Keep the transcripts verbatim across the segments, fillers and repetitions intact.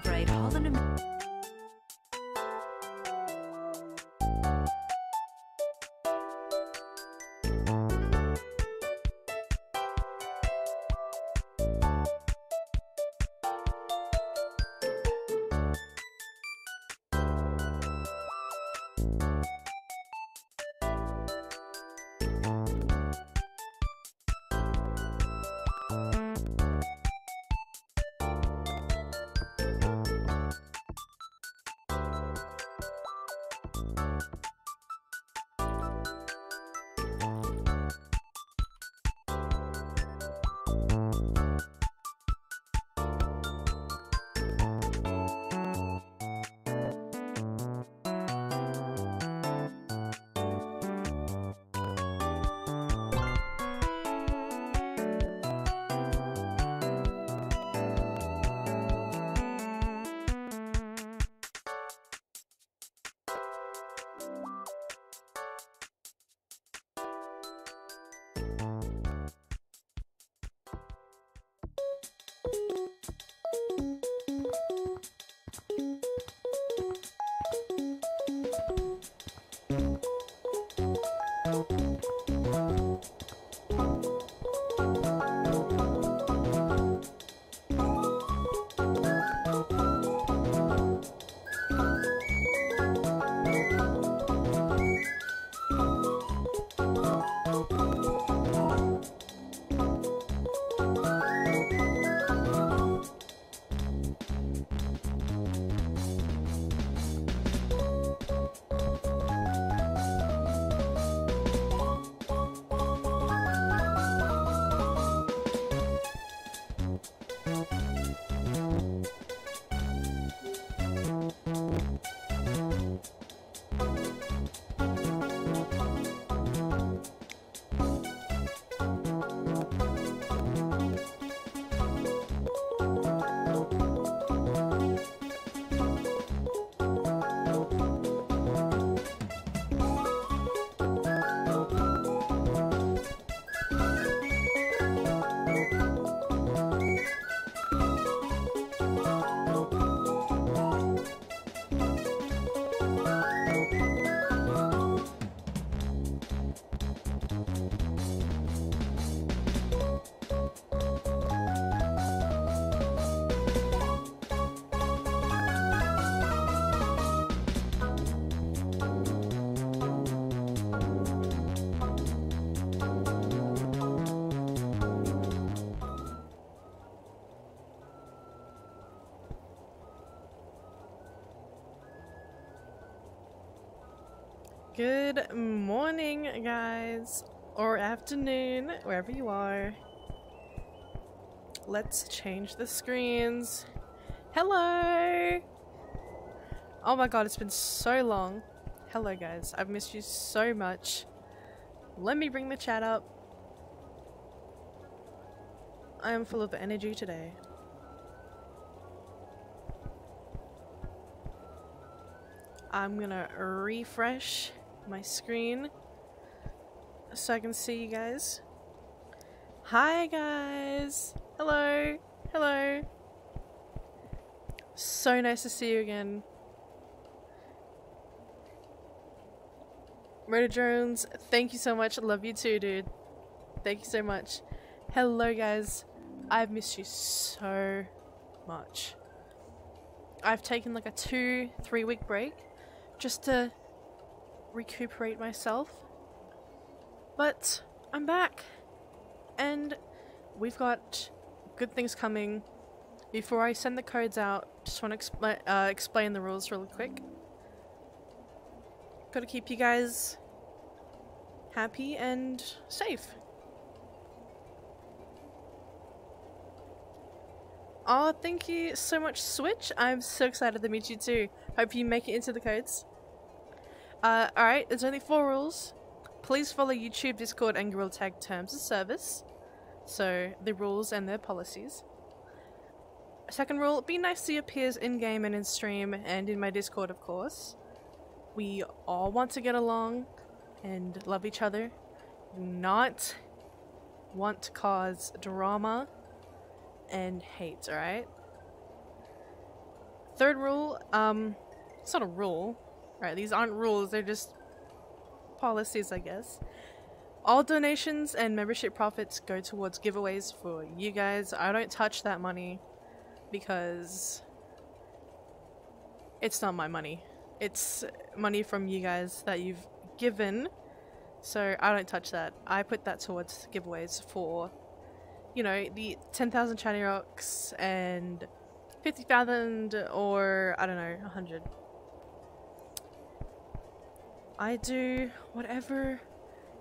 celebrate all the new... Good morning, guys, or afternoon, wherever you are. Let's change the screens. Hello! Oh my god, it's been so long. Hello, guys. I've missed you so much. Let me bring the chat up. I am full of energy today. I'm gonna refresh my screen so I can see you guys. Hi guys, hello, hello, so nice to see you again. Murder Drones, thank you so much, love you too, dude, thank you so much. Hello guys, I've missed you so much. I've taken like a two three week break just to recuperate myself, but I'm back and we've got good things coming. Before I send the codes out, just want to exp uh, explain the rules really quick. Gotta keep you guys happy and safe. Oh, thank you so much, Switch. I'm so excited to meet you too. Hope you make it into the codes. Uh, alright, there's only four rules. Please follow YouTube, Discord, and Gorilla Tag terms of service. So, the rules and their policies. Second rule, be nice to your peers in-game and in-stream, and in my Discord, of course. We all want to get along and love each other. Do not want to cause drama and hate, alright? third rule, um, it's not a rule, right? These aren't rules, they're just policies, I guess. All donations and membership profits go towards giveaways for you guys. I don't touch that money because it's not my money. It's money from you guys that you've given, so I don't touch that. I put that towards giveaways for, you know, the ten thousand Shiny Rocks and fifty thousand or, I don't know, one hundred. I do whatever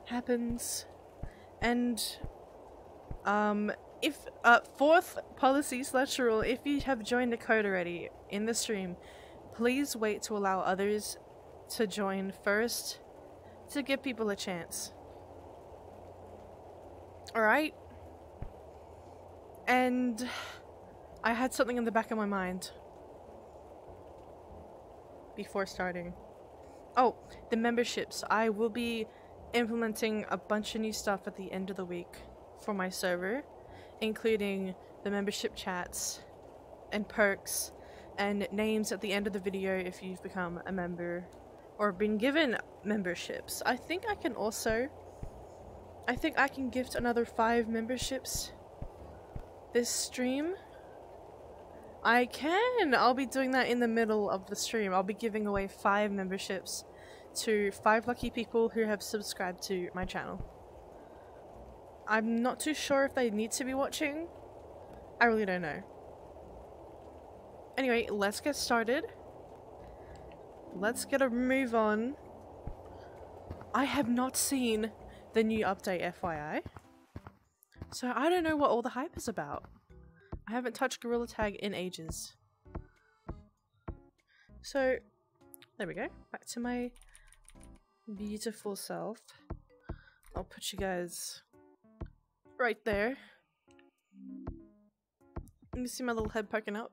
happens. And um, if uh, fourth policy slash rule, if you have joined the code already in the stream, please wait to allow others to join first to give people a chance. Alright? And I had something in the back of my mind before starting. Oh, the memberships. I will be implementing a bunch of new stuff at the end of the week for my server, including the membership chats and perks and names at the end of the video if you've become a member or been given memberships. I think I can also, I think I can gift another five memberships this stream. I can! I'll be doing that in the middle of the stream. I'll be giving away five memberships to five lucky people who have subscribed to my channel. I'm not too sure if they need to be watching. I really don't know. Anyway, let's get started. Let's get a move on. I have not seen the new update, F Y I. So I don't know what all the hype is about. I haven't touched Gorilla Tag in ages. So, there we go. Back to my beautiful self. I'll put you guys right there. You see my little head poking up.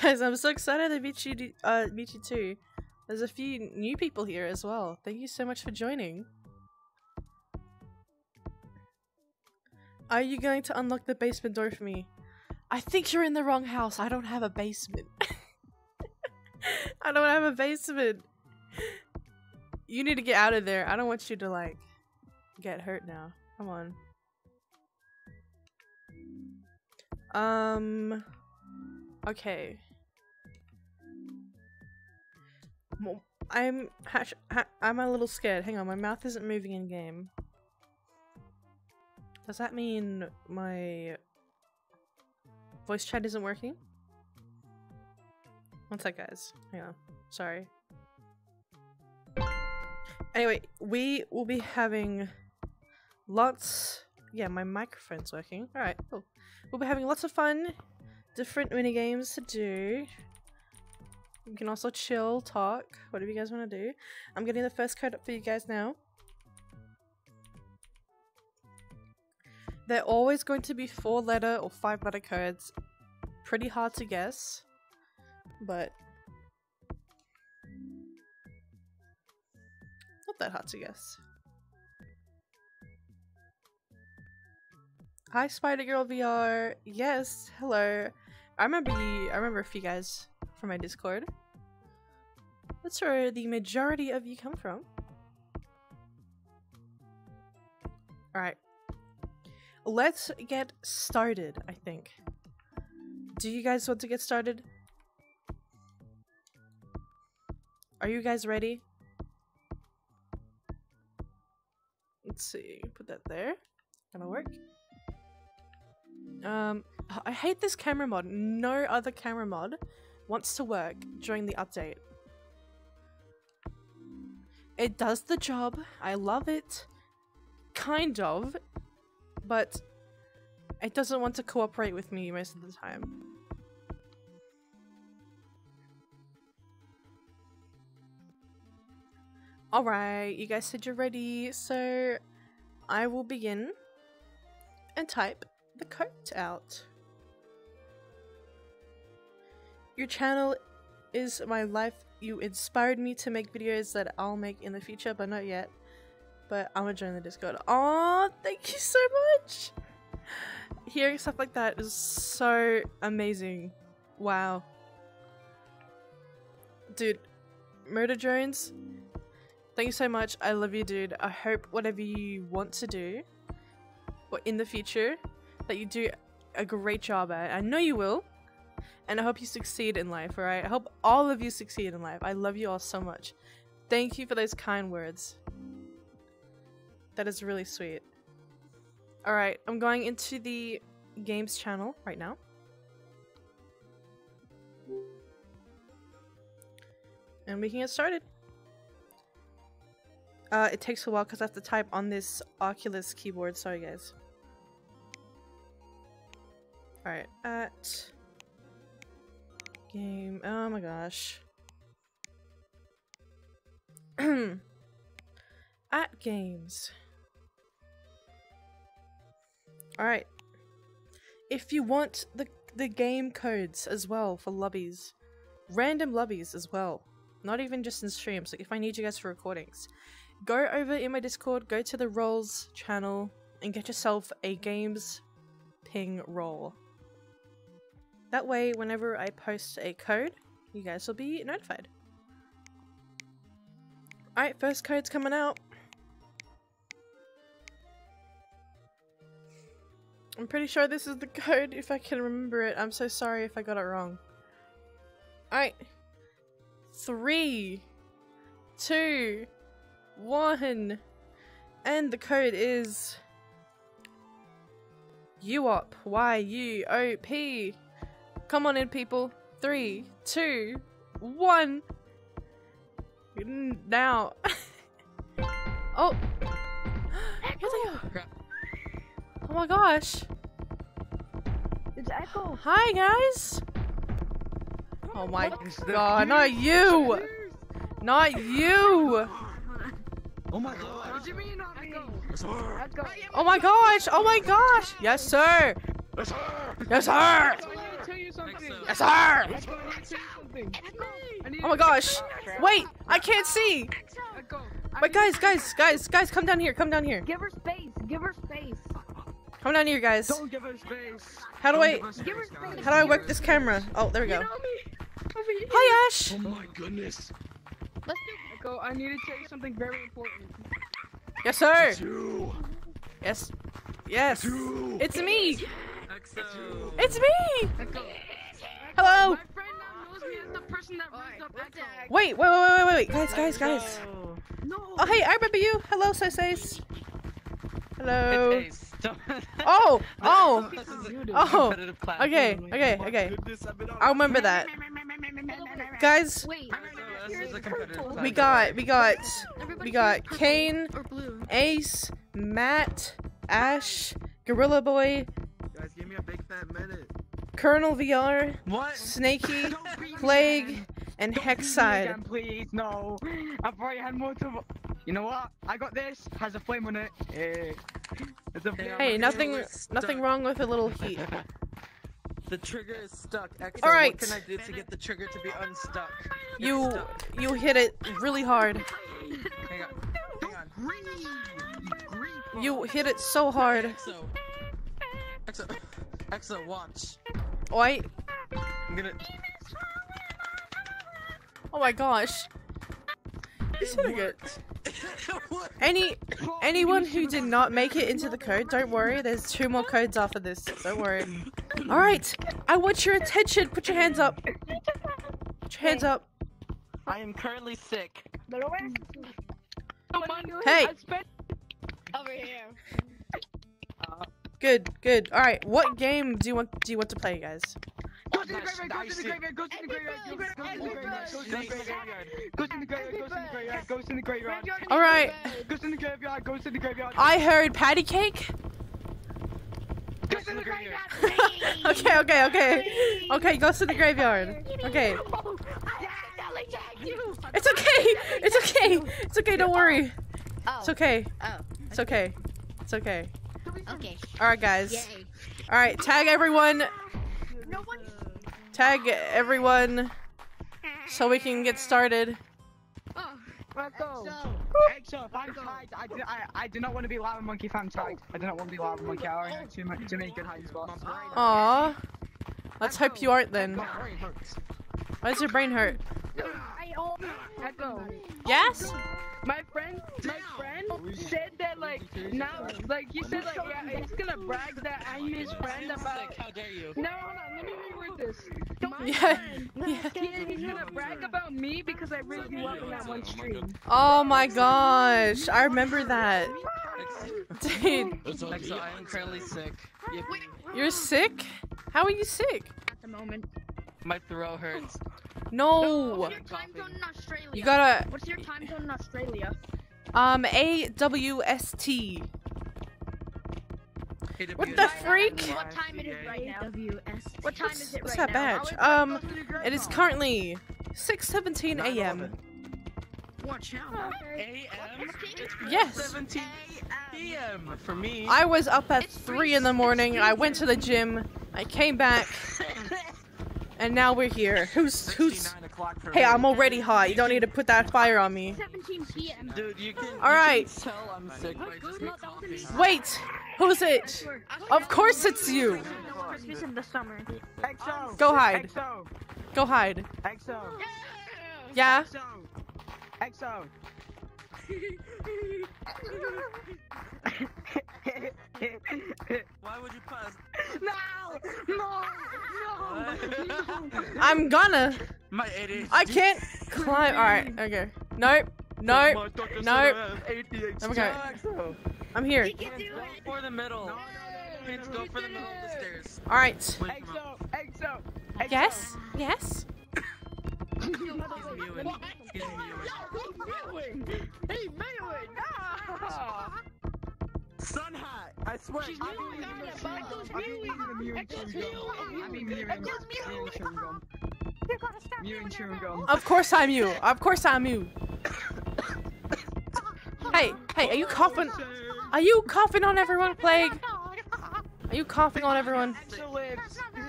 Guys, I'm so excited to meet you, uh, meet you too. There's a few new people here as well. Thank you so much for joining. Are you going to unlock the basement door for me? I think you're in the wrong house. I don't have a basement. I don't have a basement. You need to get out of there. I don't want you to, like, get hurt now. Come on. Um, okay. I'm I'm a little scared. Hang on, my mouth isn't moving in game. Does that mean my voice chat isn't working? One sec, guys. Hang on. Sorry. Anyway, we will be having lots. Yeah, my microphone's working. All right. Cool. We'll be having lots of fun, different mini games to do. You can also chill, talk, whatever you guys want to do. I'm getting the first code up for you guys now. They're always going to be four letter or five letter codes. Pretty hard to guess, but not that hard to guess. Hi, Spider Girl V R. Yes, hello. I remember you. I remember a few guys from my Discord. That's where the majority of you come from. Alright. Let's get started, I think. Do you guys want to get started? Are you guys ready? Let's see. Put that there. That'll work. Um, I hate this camera mod. No other camera mod wants to work during the update. It does the job. I love it. Kind of. But it doesn't want to cooperate with me most of the time. Alright, you guys said you're ready, so I will begin and type the code out. Your channel is my life. You inspired me to make videos that I'll make in the future, but not yet. But I'm gonna join the Discord. Aw, thank you so much! Hearing stuff like that is so amazing. Wow. Dude, Murder Drones, thank you so much. I love you, dude. I hope whatever you want to do or in the future that you do a great job at. I know you will, and I hope you succeed in life, alright? I hope all of you succeed in life. I love you all so much. Thank you for those kind words. That is really sweet. Alright, I'm going into the games channel right now. And we can get started. Uh, it takes a while because I have to type on this Oculus keyboard. Sorry, guys. Alright, at... game... Oh my gosh. At games. Alright. If you want the, the game codes as well for lobbies. Random lobbies as well. Not even just in streams. Like if I need you guys for recordings. Go over in my Discord. Go to the roles channel. And get yourself a games ping roll. That way whenever I post a code, you guys will be notified. Alright, first code's coming out. I'm pretty sure this is the code if I can remember it. I'm so sorry if I got it wrong. Alright. Three, two, one, and the code is U O P. Y U O P. Come on in, people. Three, two, one. Now. Oh. Here they are. Oh my gosh. It's Echo. Hi, guys. Oh my god, not you. Not you. Oh my god. What do you mean not me? Oh my gosh. Oh my gosh. Yes, sir. Yes, sir. Yes, sir. Yes, sir. Oh my gosh. Wait, I can't see. But guys, guys, guys, guys, come down here. Come down here. Give her space. Give her space. Come down here, guys. Don't give her space. How do I? Give her space. How do I work this camera? Oh, there we go. Hi, Ash. Oh my goodness. Let's go. I need to tell you something very important. Yes, sir. It's you. Yes. Yes. It's, you. It's me. E X H O. It's me. E X H O. Hello. My friend that knows me is the person that runs up E X H O. Wait, wait, wait, wait, wait, wait, guys, guys, guys. No. Oh, hey, I remember you. Hello, Sosace. Hello. It's Ace. Oh! Oh! Oh! Okay, okay, okay. I'll remember that. Guys, we got, we got, we got Kane, Ace, Matt, Ash, Gorilla Boy, Colonel V R, Snakey, Plague, and Hexside. Please, no. I've already had multiple. You know what? I got this. Has a flame on it. Hey, it's a flame. Hey, nothing, nothing wrong with a little heat. The trigger is stuck. All right. What can I do to get the trigger to be unstuck? It's you, stuck. You hit it really hard. Hang on. Hang on. Grief. Grief. You hit it so hard. E X H O. E X H O. E X H O, watch. Oi. I'm gonna. Oh my gosh. This would have good. Any, anyone who did not make it into the code, don't worry. There's two more codes after this. Don't worry. All right, I want your attention. Put your hands up. Put your hands up. I am currently sick. Hey. Over here. Good, good. All right, what game do you want? Do you want to play, guys? Ghost in the Graveyard, Ghost in the Graveyard, Ghost in the Graveyard, Ghost in the Graveyard, Ghost in the Graveyard, Ghost in the Graveyard. All right. Ghost in the Graveyard, Ghost in the Graveyard. I heard patty cake. Ghost in the Graveyard. Okay, okay, okay, okay. Ghost in the Graveyard. Okay. It's okay. It's okay. It's okay. Don't worry. It's okay. It's okay. It's okay. Okay. All right, guys. All right. Tag everyone. Tag everyone so we can get started. Let's go! EXHO, if I'm tagged, I do, I, I do not want to be Lava Monkey Fan tagged. I do not want to be Lava Monkey Hour. Too many, too many good hiding spots. Aww. Let's hope you aren't then. Why does your brain hurt? Echo. Yes? My friend, my friend said that like now, like he said like yeah, he's gonna brag that I'm his friend about. How dare you? No, hold on, let me reword this. My yeah. friend, yeah. He, he's gonna brag about me because I really love him that one stream. Oh my gosh, I remember that. Dude. I'm currently sick. You're sick? How are you sick? At the moment. My throat hurts. No! What's your time zone in Australia? You gotta... What's your time zone in Australia? Um, A W S T. What the freak? What time is it right now? What time is it right now? What's that badge? Um, it is currently six seventeen A M Watch out. A M? Yes. seventeen P M for me. I was up at three in the morning. I went to the gym. I came back. And now we're here. Who's who's? Hey, I'm already hot. You don't need to put that fire on me. All right. Wait, who's it? Of course it's you. Go hide. Go hide. Yeah. EXHO. Why would you pass? No! No! No! No! I'm gonna. My A D H D. I can't climb. Alright, okay. Nope. Nope. Nope. Okay. I'm here. Go for the middle. No, no, no, no, go for the middle of the stairs. Alright. EXHO. EXHO. Yes? Yes? He's mewing. He's mewing. He's mewing. Sun high. I swear. She's mewing. I'm Of course I'm you. Of course I'm you. Hey, hey, are you coughing? Are you coughing on everyone, Plague? Are you coughing on everyone?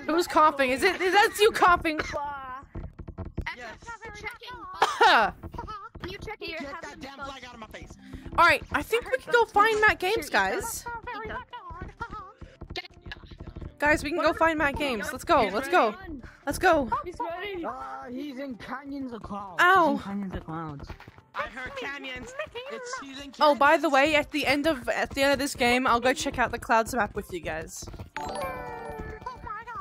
Who's coughing? Is it? Is that you coughing? You check here. Get that damn flag out of my face. All right, I think we can go find Mech Games, guys. Guys, we can go find Mech Games. Let's go. Let's go. Let's go. He's ready. Ah, he's in canyons of clouds. Ow. Canyons of clouds. I heard canyons. It's he's in canyons. Oh, by the way, at the end of at the end of this game, I'll go check out the clouds map with you guys.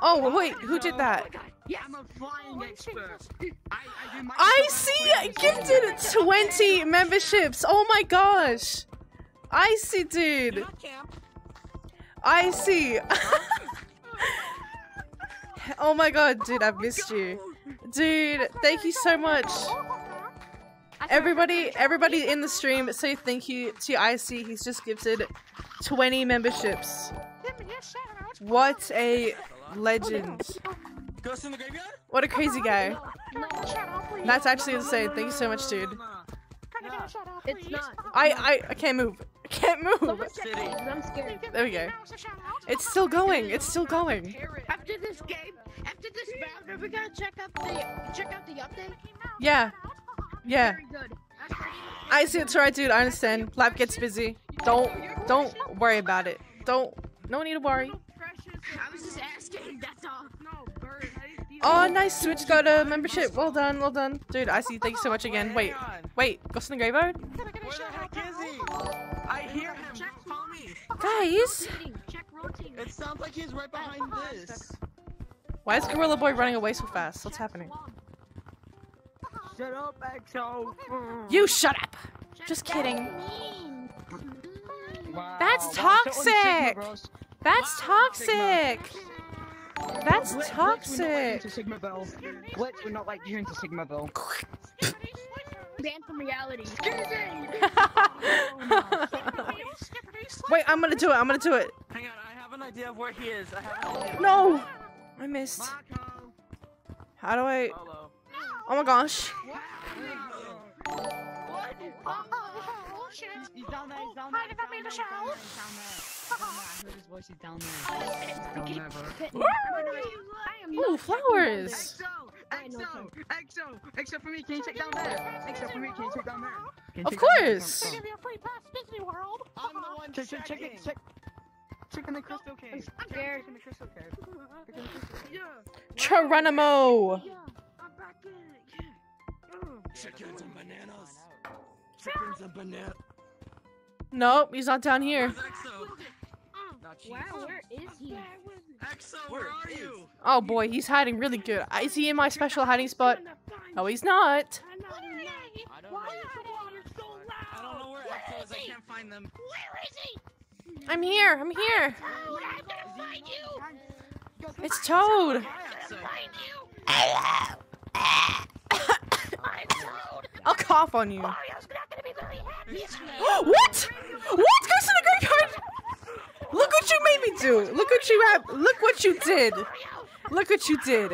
Oh wait, who did that? Yeah, I'm a flying expert. I, I, do my I see gifted twenty memberships. Oh my gosh. I see, dude. I see. Oh my god, dude, I've missed you. Dude, thank you so much. Everybody, everybody in the stream, say thank you to I C. He's just gifted twenty memberships. What a legend. Ghost in the Graveyard? What a crazy guy. That's actually insane. Thank you so much, dude. It's not. I, I, I can't move. I can't move. I'm scared. There we go. It's still going. It's still going. After this game, after this round, we gotta check out the, check out the update. Yeah. Yeah. I see. It's alright, dude. I understand. Life gets busy. Don't, don't worry about it. Don't, no need to worry. I was just asking. That's all. Oh, nice! Switch got a membership. Well done, well done, dude. I see. Thanks so much again. Wait, wait. Ghost in the Graveyard? Where the heck is he? I hear him. Follow me, guys. It sounds like he's right behind this. Why is Gorilla Boy running away so fast? What's happening? Shut up, EXHO. You shut up. Just kidding. Wow. That's toxic. That's toxic. That's Blitz, toxic! Glitch would not like you into Sigma Bell. Glitch would not like you into Sigma Bell. Banned from reality. Wait, I'm gonna do it, I'm gonna do it. Hang on, I have an idea of where he is. I have an idea. No! I missed. Marco. How do I... Hello. Oh my gosh. Wow. What? Oh, shit. He's down there, he's down there, he's down there, he's down there, he's down there. His voice is down there. Down there. Ooh, flowers! EXHO! EXHO! EXHO for me, can you check down there? EXHO for me, can you check down there? Of course! I give you a free pass, Disney World! I'm the one checking! Check it, check! Check in the crystal cave! I'm scared! Check in the crystal cave! Check in the crystal cave! Yeah! Geronimo! Yeah! I'm back in it! Chickens and bananas! Chickens and bananas! Nope, he's not down here. Wow, where is he? EXHO, where are you? Oh boy, he's hiding really good. Is he in my special hiding spot? No, he's not. Why is the water so loud? I don't know where EXHO is. I can't find them. Where is he? I'm here. I'm here. Toad, I'm gonna find you. It's Toad. I'm Toad. I'll cough on you. Mario's not gonna be very happy. What? What? Ghost in the Graveyard? Look what you made me do! Look what you have! Look what you did! Look what you did!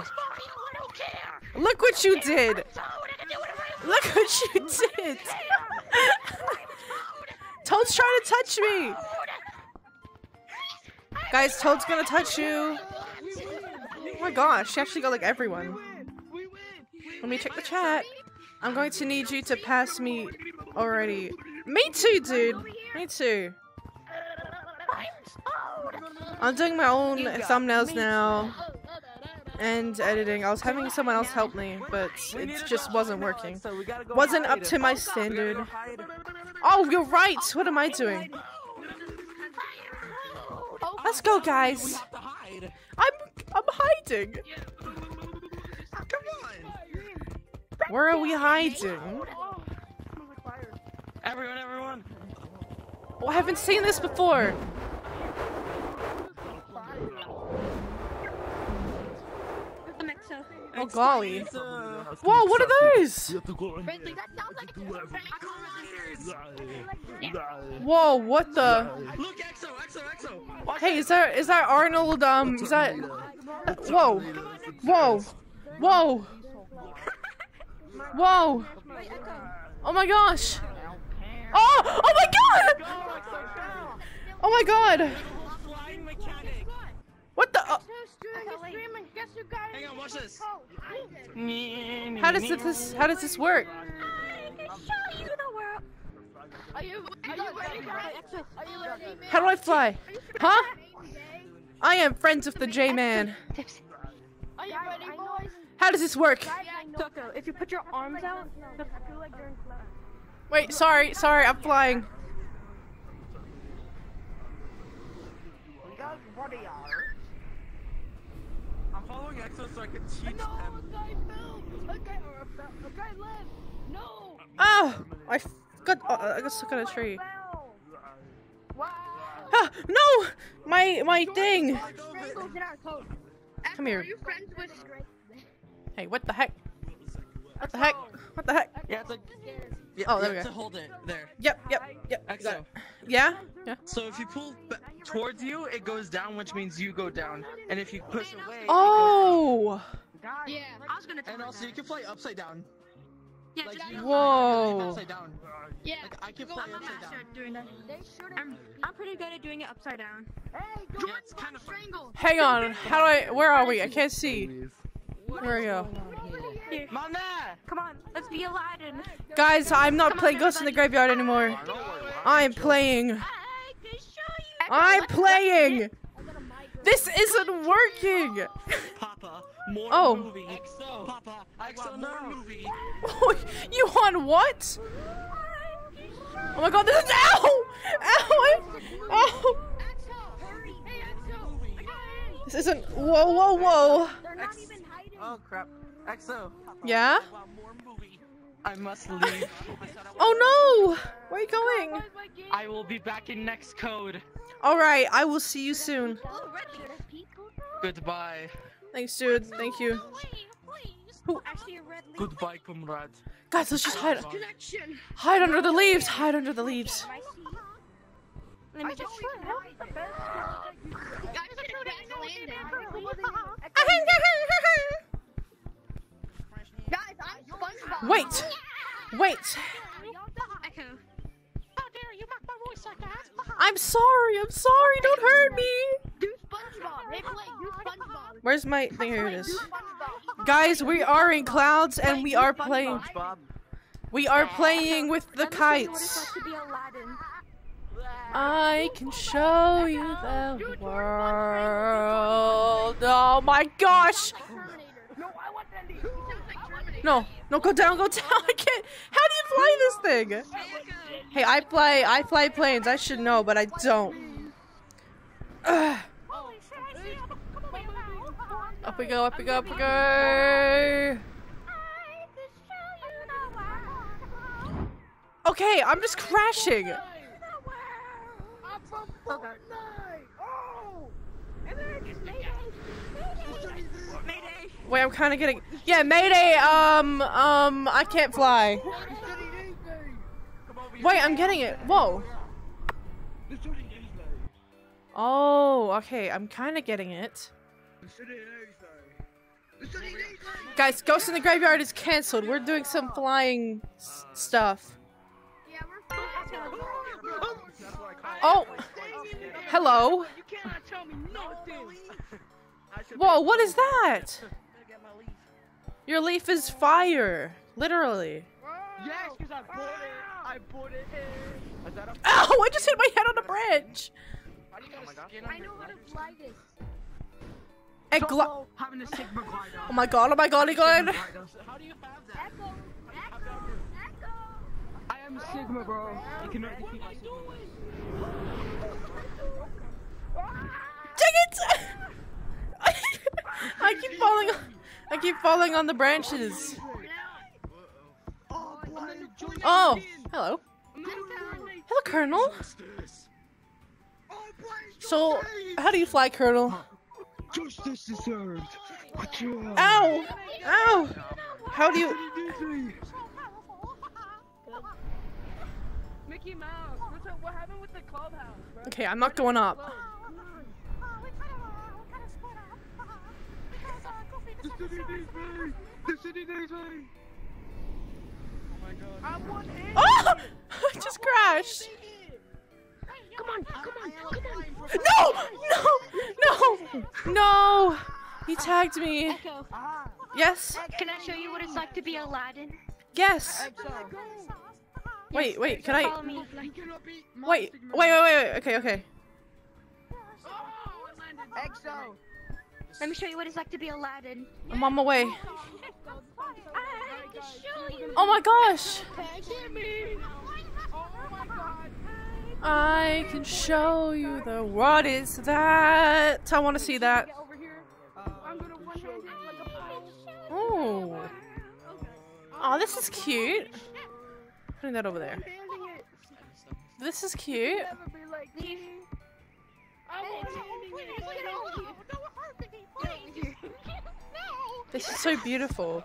Look what you did! Look what you did! Toad's trying to touch me! Guys, Toad's gonna touch you! Oh my gosh, she actually got like everyone. Let me check the chat. I'm going to need you to pass me already. Me too, dude! Me too. I'm doing my own thumbnails now and editing. I was having someone else help me, but it just wasn't working. Wasn't up to my standard. Oh, you're right. What am I doing? Let's go, guys. I'm I'm hiding. Come on. Where are we hiding? Everyone, everyone. Oh, I haven't seen this before. Oh golly. Whoa, what are those? Whoa, what the? Hey, is that is that Arnold um is that Whoa. Whoa. Whoa. Whoa. Oh my gosh. Oh! Oh my god! Oh my god! What the? Uh, Hang on, watch this. How does this? How does this work? How do I fly? Huh? I am friends with the J-Man. How does this work? If you put your arms out. Wait, sorry, sorry, I'm flying. I'm following EXHO so I can teach no, them. No, I fell. Okay, okay, left. No. Oh, I f got. Uh, I got stuck on a tree. Wow. Ah, no, my my thing. Come here. Hey, what the heck? What the heck? What the heck? Yeah, it's like. Yeah, oh, there we go. To hold it there. Yep, yep, yep. EXHO. Yeah. Yeah. So if you pull towards you, it goes down, which means you go down. And if you push away, oh. It goes yeah. I was gonna. And also, you can fly upside down. Yeah. Like, you know, whoa. Upside down. Yeah. Like, I can fly I'm upside master down. At doing that. I'm, I'm pretty good at doing it upside down. Hey, yeah, it's kind of strangled. Hang on. How do I? Where are we? I can't see. Where are you? Mama! Come on, let's be Aladdin. Guys, I'm not Come playing on, Ghost in the Graveyard anymore. I'm playing. I'm playing. This isn't working. Papa, more oh. Movie. EXHO. Papa, I want more movie. You on what? Oh my god, this is ow! Ow! Oh! This isn't. Whoa, whoa, whoa. Oh crap. EXHO. Yeah? I must leave. Oh no! Where are you going? I will be back in next code. Alright, I will see you soon. Goodbye. Thanks, dude. Thank you. Ooh. Goodbye, comrade. Guys, let's just hide. Hide under the leaves! Hide under the leaves. I just Wait! Wait! I'm sorry, I'm sorry, don't hurt me! Where's my thing? Here it is. Guys, we are in clouds and we are playing. We are playing with the kites. I can show you the world. Oh my gosh! No, no, go down, go down. I can't. How do you fly this thing? Hey, I fly, I fly planes. I should know, but I don't. Ugh. Up we go, up we go, up we go. Okay, I'm just crashing. Wait, I'm kind of getting. Yeah, Mayday. Um, um, I can't fly. Wait, I'm getting it. Whoa. Oh, okay. I'm kind of getting it. Guys, Ghost in the Graveyard is cancelled. We're doing some flying s stuff. Oh, hello. Whoa, what is that? Your leaf is fire, literally. Yes, because I bought it. I bought it. Ow! I just hit my head on a branch. I know how to fly this. And gl oh my god, oh my god, oh my god. How do you have that? Echo, echo, echo. I am Sigma, bro. I cannot defeat myself. Dang it! I keep falling on, I keep falling on the branches. Oh, hello. Hello, Colonel. So, how do you fly, Colonel? Justice deserved. Ow! Ow! How do you? Mickey Mouse. What happened with the clubhouse? Okay, I'm not going up. The city needs me. The city needs me. Oh my god! Oh! I just crashed. Come on, come on, come on. No! No! No! No! He tagged me. Echo. Yes? Can I show you what it's like to be Aladdin? Yes! Wait, wait, can I... Wait, wait, wait, wait, okay, okay. E X H O! Let me show you what it's like to be Aladdin. I'm on my way. Oh my gosh! I can show you the what is that? I want to see that. Oh, oh, this is cute. Putting that over there. This is cute. This is so beautiful.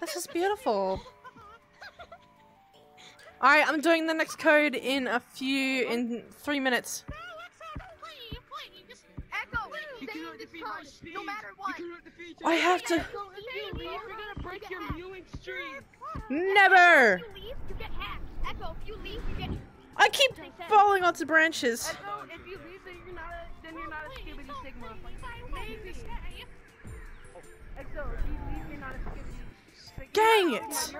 This is beautiful. Alright, I'm doing the next code in a few, in three minutes. I have to. Never! I keep falling onto branches. Dang it!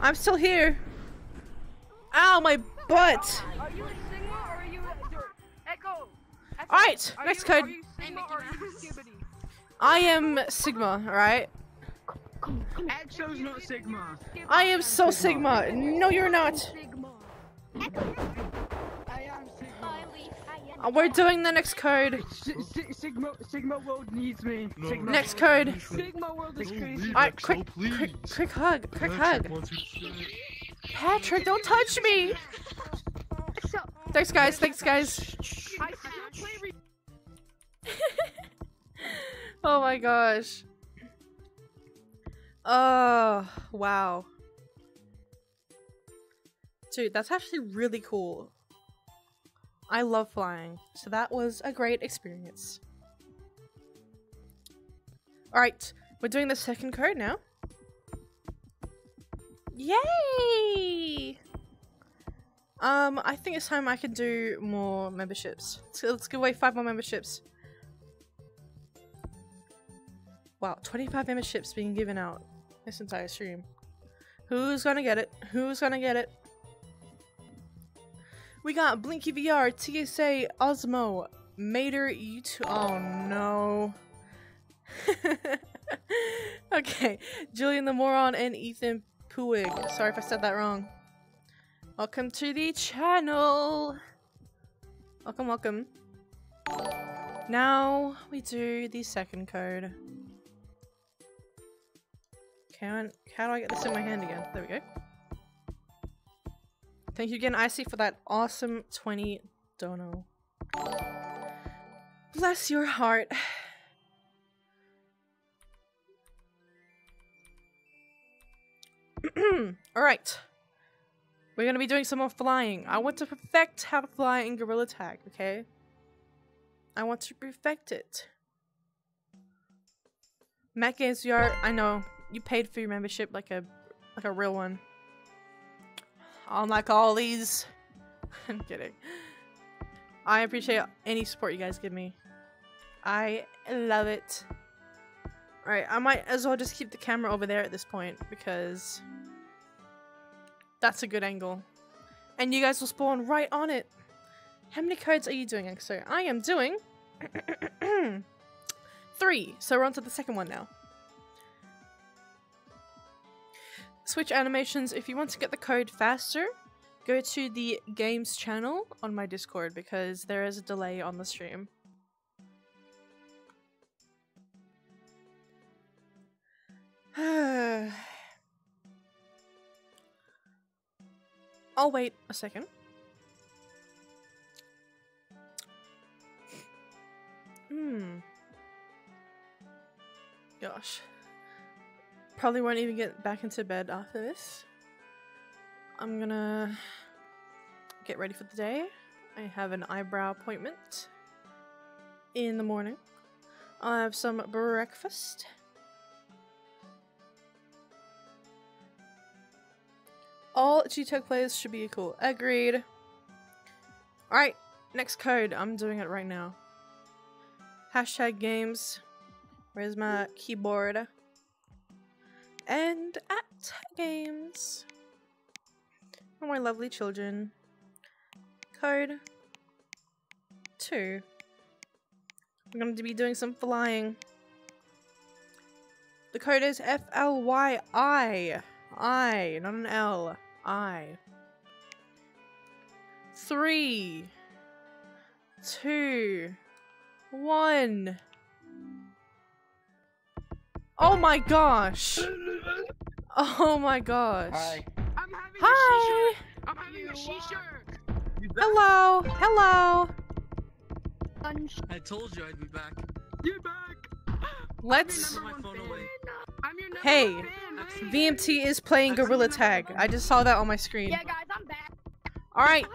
I'm still here. Ow, my butt! Are you a Sigma or are you a dirt? Echo! Echo. Alright, next code. Are you Sigma or are you Skibbity? I am Sigma, alright? E X H O's not Sigma. I am so Sigma. No, you're not. Oh, we're doing the next code. Sigma, Sigma World needs me. No. Sigma next code. Sigma World is crazy. Alright, quick, quick, quick hug, quick hug. Patrick, don't touch me. Thanks, guys. Thanks, guys. Oh my gosh. Oh wow, dude, that's actually really cool. I love flying, so that was a great experience. Alright, we're doing the second code now. Yay! Um, I think it's time I could do more memberships. Let's, let's give away five more memberships. Wow, twenty-five memberships being given out this entire stream. Who's gonna get it? Who's gonna get it? We got Blinky V R, T S A, Osmo, Mater, YouTube. Oh no. Okay, Julian the Moron and Ethan Puig. Sorry if I said that wrong. Welcome to the channel. Welcome, welcome. Now we do the second code. Can, how do I get this in my hand again? There we go. Thank you again, Icy, for that awesome twenty dono. Bless your heart. Alright. We're gonna be doing some more flying. I want to perfect how to fly in Gorilla Tag, okay? I want to perfect it. Mech Games V R, I know. You paid for your membership like a like a real one. Unlike all these. I'm kidding. I appreciate any support you guys give me. I love it. Alright, I might as well just keep the camera over there at this point because that's a good angle. And you guys will spawn right on it. How many codes are you doing, EXHO? I am doing three. So we're on to the second one now. Switch animations. If you want to get the code faster, go to the games channel on my Discord because there is a delay on the stream. I'll wait a second. Hmm. Gosh. Probably won't even get back into bed after this. I'm gonna get ready for the day. I have an eyebrow appointment in the morning. I'll have some breakfast. All G T A G players should be cool. Agreed. Alright, next code. I'm doing it right now. Hashtag games. Where's my keyboard? And at games. Oh, my lovely children. Code two. I'm going to be doing some flying. The code is F L Y I. I, not an L. I. Three. Two. One. Oh my gosh. Oh my gosh. Hi. I'm having Hi. a shisha. I'm having a shisha. Hello. Hello. I told you I'd be back. You're back. Let's. Hey. V M T is playing Gorilla Tag. I just saw that on my screen. Yeah, guys, I'm back. All right.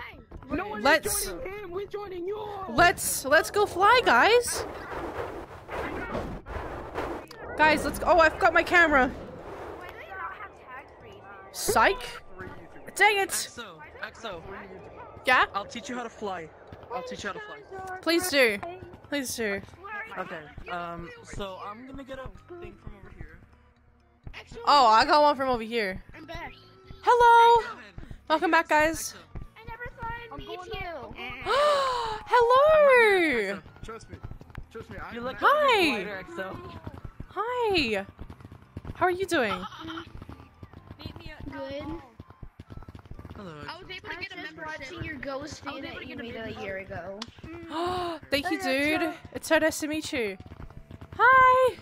No one's let's. Joining him. We're joining you. Let's let's go fly, guys. Guys, let's go. Oh, I've got my camera. Psych? Dang it! EXHO, EXHO. Yeah? I'll teach you how to fly. I'll teach you how to fly. Please do. Please do. Okay, um, so I'm gonna get a thing from over here. Oh, I got one from over here. I'm back. Hello! Welcome back, guys. I never thought I'd meet you. Hello! Trust me. Trust me. Hi! Hi! How are you doing? Good. Hello. I was able to get a member watching your ghost video that you made a year ago. Oh, thank you, dude. It's so nice to meet you. Hi.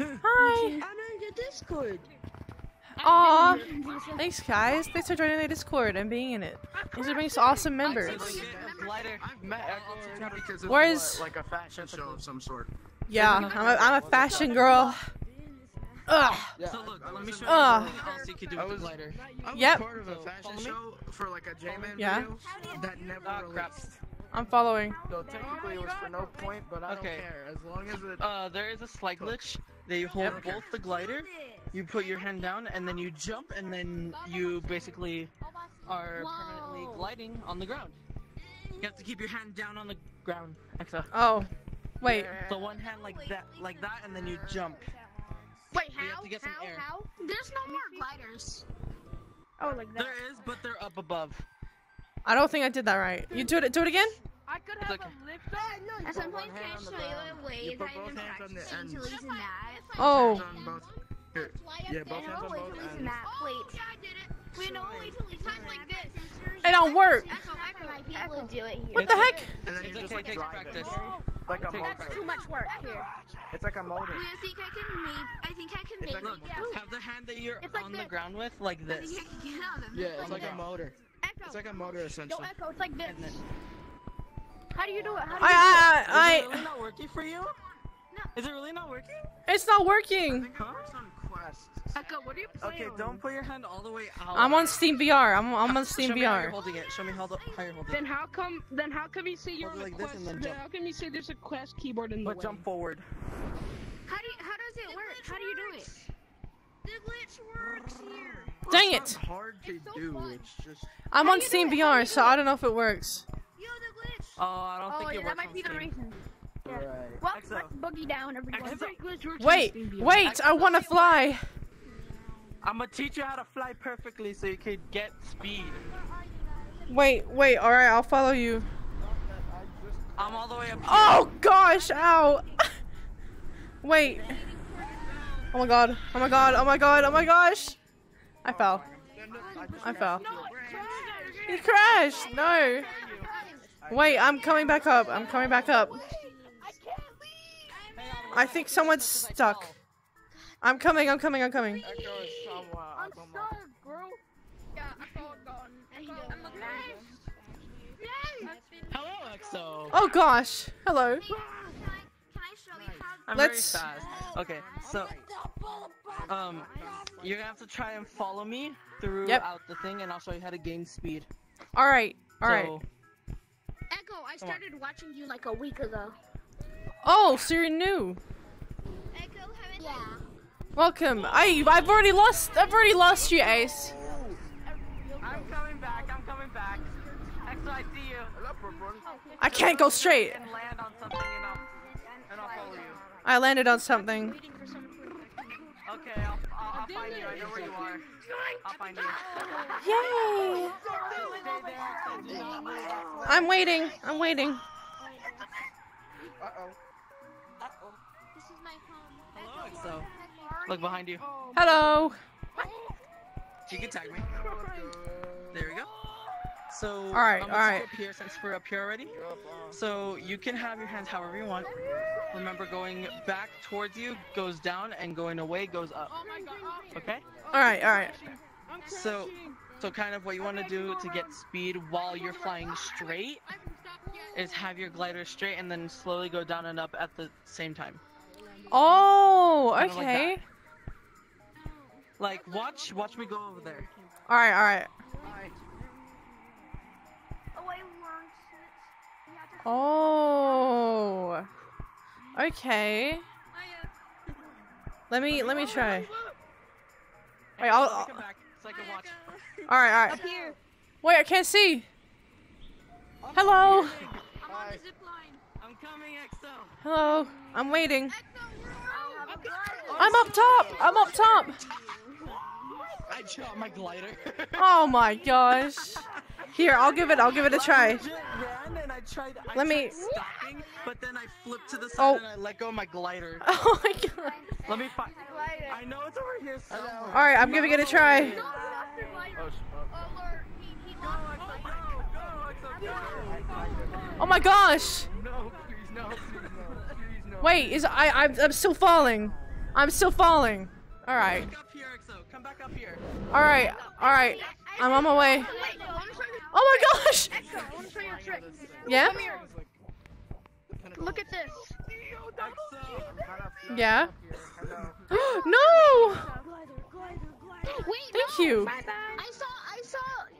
Hi. I'm on the Discord. Aw, thanks guys. Thanks for joining the Discord and being in it. These are being awesome members. Where's like a fashion show of some sort? Yeah, I'm a, I'm a fashion girl. Ugh. So look, let me show you something else you could do with the glider. I was yep. part of a fashion so, show for like a J-Man yeah. video that never uh, released. I'm following. So technically it was for no point, but I okay. don't care. As long as it... Uh, there is a slight glitch that you hold yep. both the glider, you put your hand down, and then you jump, and then you basically are Whoa. permanently gliding on the ground. You have to keep your hand down on the ground, X O. Oh, wait. Yeah. So one hand like that, like that, and then you jump. Wait, how? You have to get some how? Air. How? There's no more gliders. Oh, like that. There is, but they're up above. I don't think I did that right. You do it. Do it again. I could have okay. a lift. No, at some point, can I show you a way that I've been practicing to loosen that? Oh. Yeah, yeah, both hands on both ends. Wait, oh, yeah, I did it. We know a way to loosen that like this. It don't work. What the heck? And then you just like drive it. Like a motor. That's too much work here. It's like a motor. I think I can make. I think I can make. Look, have the hand that you're on the ground with like this. I think I can get out of it. Yeah, it's like a motor. It's like a motor essentially. No echo. It's like this. How do you do it? How do you I, do it? I, I, Is it really not working for you? No. Is it really not working? It's not working. I think it works on Quest. Echo, what are you playing? Okay, don't put your hand all the way out. I'm on Steam V R. I'm, I'm on Steam Show V R. Show me how you're holding it. Show me how, the, how you're holding then it. Then how come? Then how come you say you're on like Quest? Then then how come you say there's a Quest keyboard in but the way? But jump forward. How do you, How does it the work? How do you do it? The glitch works here. Dang it! It's hard to it's so do. It's just... I'm how on Steam V R, so I don't know if it works. Yo, the glitch. Oh, I don't oh, think yeah, it works. That might be the reason. Yeah. Right. Well, X O. Let's boogie down, everyone. Wait, wait, X O. I want to fly. I'm gonna teach you how to fly perfectly so you can get speed. Wait, wait, alright, I'll follow you. I'm all the way up here. Oh gosh, ow! Wait. Oh my god, oh my god, oh my god, oh my gosh! I fell. I fell. He crashed! No! Wait, I'm coming back up. I'm coming back up. I think someone's stuck. I'm coming, I'm coming, I'm coming. I'm stuck, bro. Yeah, I'm all gone. I'm okay. Hello, X O. Oh gosh. Hello. Can I show you how? Let's. Okay, so um, you're gonna have to try and follow me throughout yep. the thing, and I'll show you how to gain speed. All right. All right. So, Echo, I started watching you like a week ago. Oh, so you're new. Echo, haven't yeah. Welcome. I I've already lost. I've already lost you, Ace. I'm coming back. I'm coming back. Echo, I see you. I can't go straight. And land on something and I'll, and I'll follow you. I landed on something. Okay, I'll, I'll, I'll find you. I know where you are. I'll find you. Yay! I'm waiting. I'm waiting. Uh oh. Uh oh. This is my home. Hello, X O. Look behind you. Hello. You can tag me. There we go. So, all right, I'm all right. Up here, since we're up here already. So you can have your hands however you want. Remember, going back towards you goes down, and going away goes up. Oh my God. Okay. All right, all right. So, so kind of what you want to do to get speed while you're flying straight is have your glider straight and then slowly go down and up at the same time. Oh, okay. Like, like watch, watch me go over there. All right, all right. All right. Oh, okay. Let me let me try. Wait, I'll. I'll... All right, all right. Wait, I can't see. Hello. I'm coming, X O. Hello, I'm waiting. I'm up top. I'm up top. I dropped my glider. Oh my gosh. Here, I'll give it. I'll give it a try. I tried, I let me. Stopping, but then I flipped to the side oh. and I let go of my glider. Oh my god! Let me find. I know it's over here somewhere. All right, I'm giving it a try. Oh my gosh! No, please, no, please, no, please, no. Wait, is I? I'm, I'm still falling. I'm still falling. All right. Come back up here. All right, all right. I'm on my way. Oh my gosh! Yeah? Come here. Look at this. Yeah? No! Wait, thank no. you. I saw, I saw,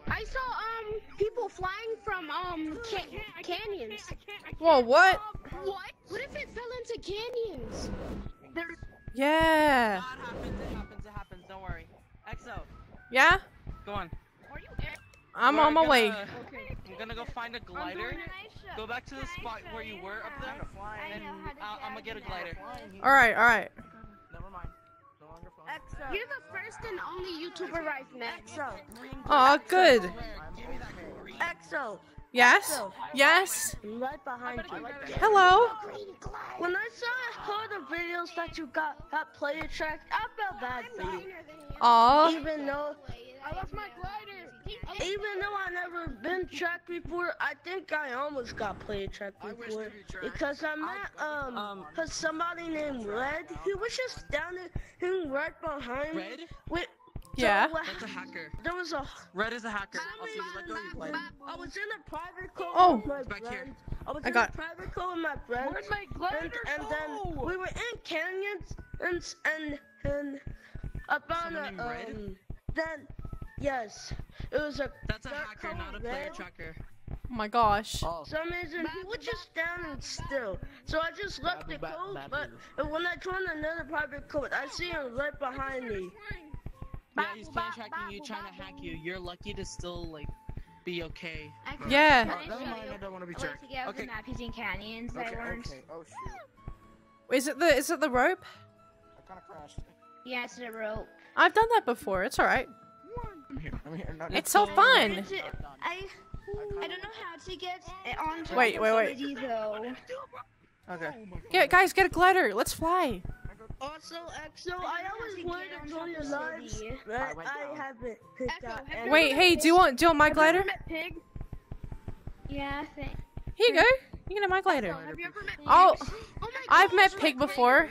I saw, um, people flying from, um, ca canyons. Whoa, what? What? What if it fell into canyons? There's... Yeah. That happens, it happens, it happens, don't worry. X O. Yeah? Go on. I'm we're on my gonna, way. Okay. I'm gonna go find a glider. Go back to the spot where you were up there, and uh, I'm gonna get a glider. All right, all right. Never mind. No longer fun. You're the first and only YouTuber I've met. EXHO. Oh, good. EXHO. Yes. Yes. Right behind you. Hello. When I saw all the videos that you got that player track, I felt bad for you. Aww. Even though I lost my glider. Even though I never been tracked before, I think I almost got player tracked before because I met um, cause somebody named Red. He was just down at him right behind me. Red? With yeah. So, uh, that's a hacker. There was a Red is a hacker. I, mean, I, you I was in a private call oh. with my back friend. Here. I was I in got... a private call with my friend. Where's my glider? And, and then we were in canyons and and and I found a um. Red? Then yes, it was a. That's a hacker, not a player red. tracker. Oh my gosh. Oh. Some reason he was just down and still. So I just left the code, but when I joined another private code, I see him right behind me. Yeah, he's player tracking you, trying to hack you. You're lucky to still, like, be okay. Bro. Yeah. Oh, never mind, I don't want to be tracked. Okay. Okay, oh shoot. Is it the, is it the rope? I kind of crashed. Yeah, it's the rope. I've done that before, it's alright. I'm here, I'm here. Not it's so fun! I, I, I don't know how to get it on wait, wait, wait. Though. Okay. Yeah, guys, get a glider! Let's fly! Also, EXHO, I always wanted to join your lives, but I haven't picked up. Wait, hey, do you want do you want my glider? Pig? Yeah, I think. Here you go. You can have my glider. Have you ever met Pig? Oh, I've met Pig before.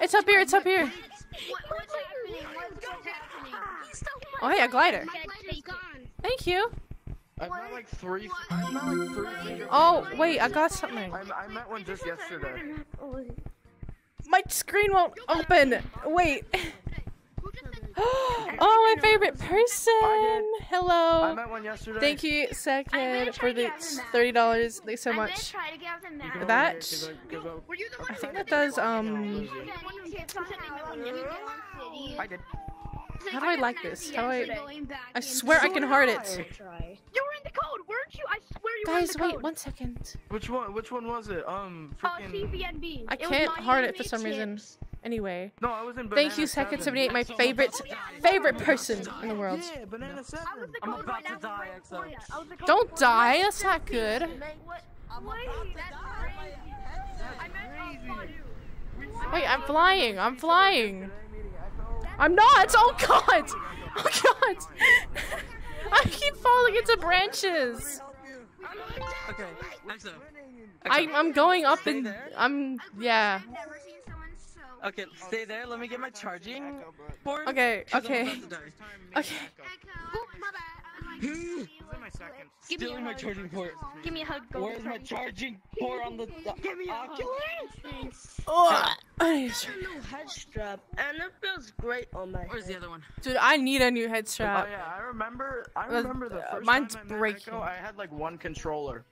It's up here, it's up here. What's happening? What's happening? Oh, hey, a glider. Thank you. I met like three. I met like three. Oh, wait, I got something. I met one just yesterday. My screen won't open. Wait. Oh, my favorite person. Hello. I met one yesterday. Thank you, Sackhead, for the thirty dollars. Thanks so much for that. I think that does, um... how do I like this? How do I... I swear I can heart it. You were in the code, weren't you? I swear you were in the code. Guys, wait one second. Which one? Which one was it? Um, freaking... I can't heart it for some reason. Anyway, no, I was in thank you, Second seventy-eight, my favorite, favorite person in the world. Yeah, Banana seven. I'm about to die, EXHO. Don't die, that's not good. Wait, I'm flying, I'm flying. I'm not, oh god! Oh god! I keep falling into branches. Okay, EXHO. I'm going up and, I'm, yeah. Okay, stay there. Let me get my charging board. Okay, okay. Okay. Stealing my charging port. Give me a hug. Where's my charging port on the Oculus? Oh, I need a new head strap, and it feels great on my head. Where's the other one? Dude, I need a new head strap. Oh yeah, I remember. I remember the first time I met EXHO, I had like one controller.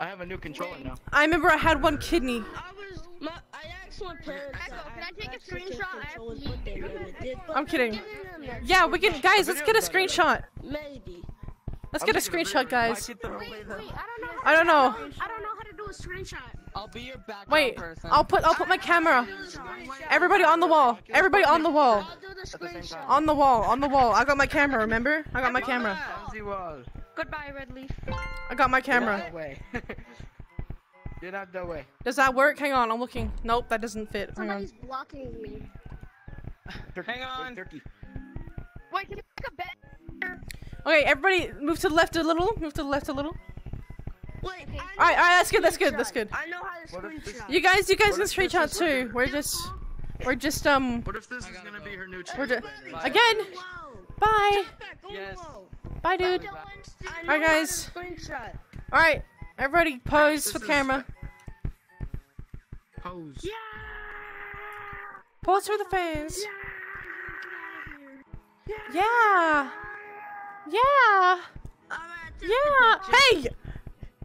I have a new controller now. I remember I had one kidney. I was, my, I asked my parents. EXHO, can I take a screenshot? I'm kidding. Yeah, we can, guys. Let's get a screenshot. Maybe. Let's get a screenshot, guys. Wait, wait, I don't know. I don't know how to do a screenshot. I'll be your backup wait, person. I'll put, I'll put my camera. Everybody on the wall. Everybody on the wall. On the wall. On the wall. I got my camera. Remember? I got my camera. Goodbye, Red Leaf. I got my camera. Get out that way. Get out that way. Does that work? Hang on, I'm looking. Nope, that doesn't fit. Hang Somebody's on. blocking me. Hang on. Wait, can you make a bed? Okay, everybody move to the left a little. Move to the left a little. Wait, okay. Alright, alright, that's good, that's good, that's good. I know how to screenshot. You guys, you guys can screenshot too. We're just, we're just, um. What if this is gonna go. be her new channel? Again! Bye! Yes. Bye, dude. Alright, guys. Alright, everybody pose for the camera. Pose. Yeah! Pose for the fans. Yeah! Yeah! Yeah! Hey!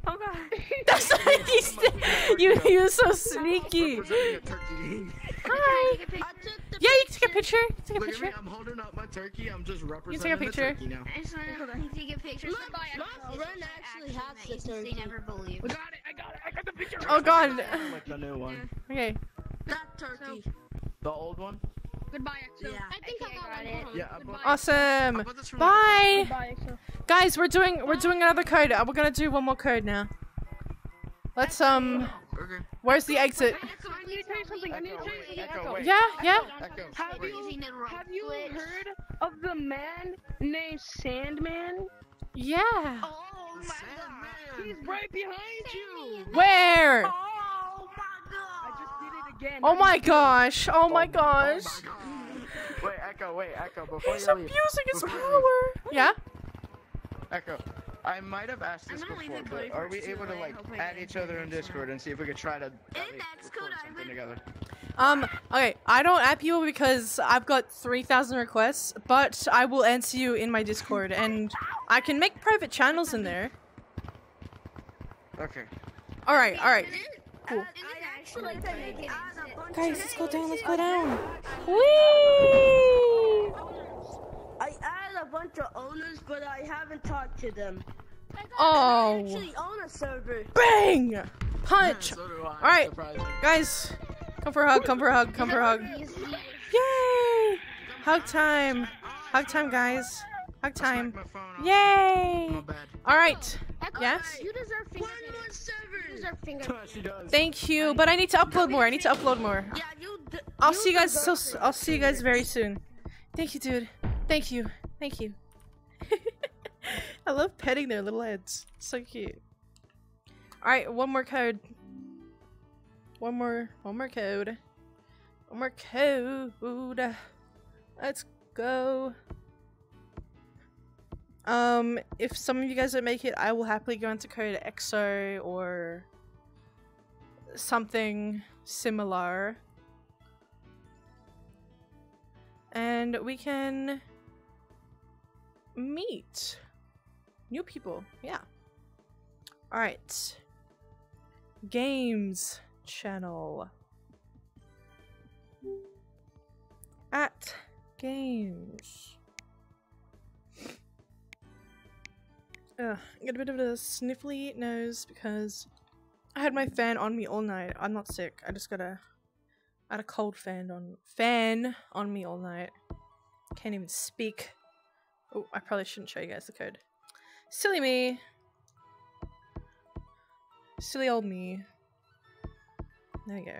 Oh god. That's not you. You were so sneaky. Hi! Yeah, you take a picture? Take a Look picture. At me, I'm holding up my turkey. I'm just representing you take a picture. The turkey now. I just want to take a picture. Look, Ron actually has the turkey. They never believe. I got it. I got it. I got the picture. Oh God. Like the new one. Yeah. Okay. That turkey. So, the old one. Goodbye, EXHO. Yeah, I think I, think I got, got it. it. Yeah, bought, awesome. Bye. Goodbye, guys, we're doing we're doing another code. We're gonna do one more code now. Let's um. Okay. Where's the exit? Echo, I need to tell you something. I need to tell you Echo, yeah, yeah. Echo, have you have you heard of the man named Sandman? Yeah. Oh my God. He's right behind you. Where? Oh my God. I just did it again. Oh my gosh. Oh my gosh. Wait, Echo, wait, Echo. Before He's you leave. He's abusing his power. Yeah. Echo. I might have asked this before, but are we able to like add each other in Discord and see if we could try to record something together? Um, okay, I don't add people because I've got three thousand requests, but I will answer you in my Discord, and I can make private channels in there. Okay. Alright, alright. Cool. Guys, let's go down, let's go down. Whee! I added a bunch of owners, but I haven't talked to them. Oh! I actually own a server. Bang! Punch! Yeah, so all right, guys, come for a hug, come for a hug, come for a hug. Yay! Hug time! Hug time, guys! Hug time! Yay! All right. Yes. You deserve fingerprints. You deserve fingerprints. Thank you, but I need to upload more. I need to upload more. I'll see you guys. So I'll see you guys very soon. Thank you, dude. Thank you. Thank you. I love petting their little heads. So cute. Alright, one more code. One more one more code. One more code. Let's go. Um, if some of you guys don't make it, I will happily go into code EXHO or something similar. And we can meet new people. Yeah. All right. Games channel. At games. Ugh, I got a bit of a sniffly nose because I had my fan on me all night. I'm not sick. I just got a I had a cold fan on fan on me all night. Can't even speak. Oh, I probably shouldn't show you guys the code. Silly me. Silly old me. There you go.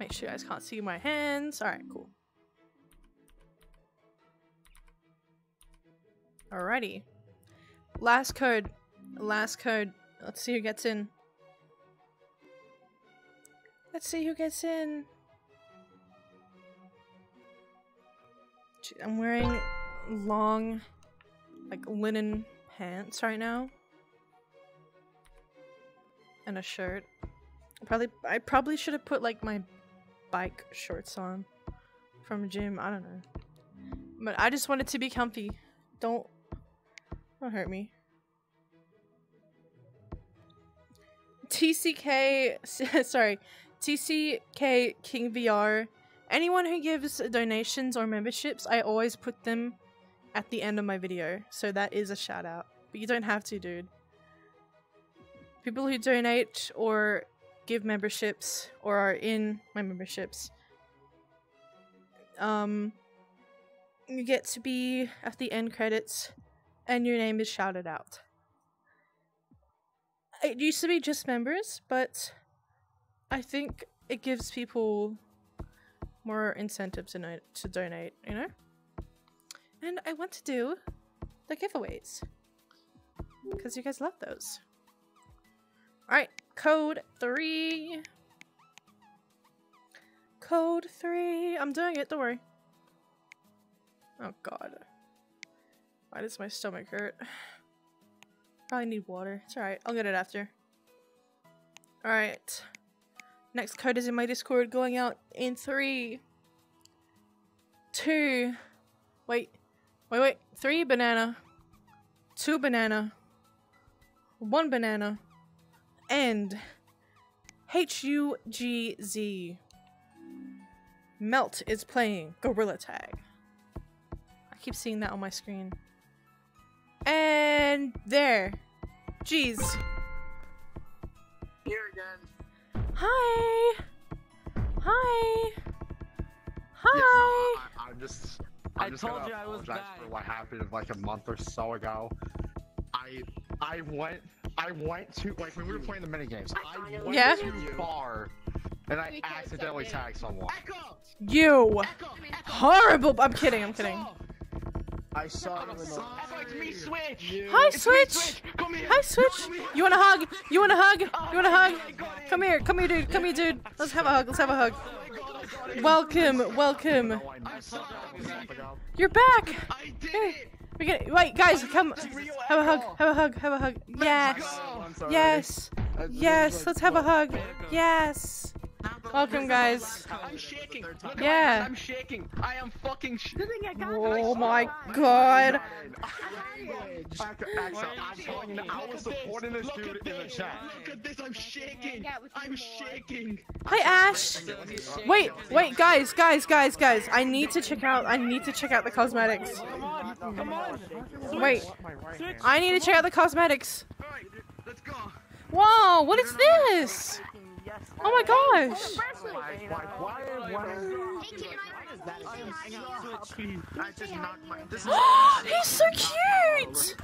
Make sure you guys can't see my hands. Alright, cool. Alrighty. Last code. Last code. Let's see who gets in. Let's see who gets in. I'm wearing long, like, linen pants right now. And a shirt. Probably, I probably should have put, like, my bike shorts on from gym. I don't know. But I just wanted to be comfy. Don't, don't hurt me. T C K, sorry. T C K King V R. Anyone who gives donations or memberships, I always put them at the end of my video, so that is a shout out. But you don't have to, dude. People who donate or give memberships or are in my memberships, um, you get to be at the end credits, and your name is shouted out. It used to be just members, but I think it gives people more incentive to, no to donate, you know? And I want to do the giveaways because you guys love those. All right, code three. Code three. I'm doing it, don't worry. Oh God. Why does my stomach hurt? Probably need water. It's all right, I'll get it after. All right. Next code is in my Discord, going out in three, two, wait, wait, wait, three banana, two banana, one banana, and H U G Z. Melt is playing Gorilla Tag. I keep seeing that on my screen. And there. Jeez. Here again. Hi. Hi. Hi. Yeah, no, I, I'm just. I'm I just told you I was back. For what happened like a month or so ago. I I went I went to like when we were playing the mini games. I, I went yeah. to a bar and I accidentally tagged someone. Echo! You Echo! Horrible! I'm kidding. I'm kidding. I saw you. It's me, Switch. Hi, Switch. Hi, Switch. You want a hug? You want a hug? You want a hug? Come here. Come here, dude. Come here, dude. Let's have a hug. Let's have a hug. Welcome, welcome. You're back. I did it. We get wait, guys, come. Have a hug. Have a hug. Have a hug. Yes. Yes. Yes. Let's have a hug. Yes. Welcome, guys. I'm shaking. Yeah. I'm shaking. I am fucking shaking. Oh my god. I was supporting this dude in the chat. Look at this. I'm shaking. I'm shaking. Hi, Ash. Wait, wait, guys, guys, guys, guys. I need to check out. I need to check out the cosmetics. Come on. Come on. Wait. I need to check out the cosmetics. All right, let's go. Whoa, what is this? Oh my gosh! He's so cute!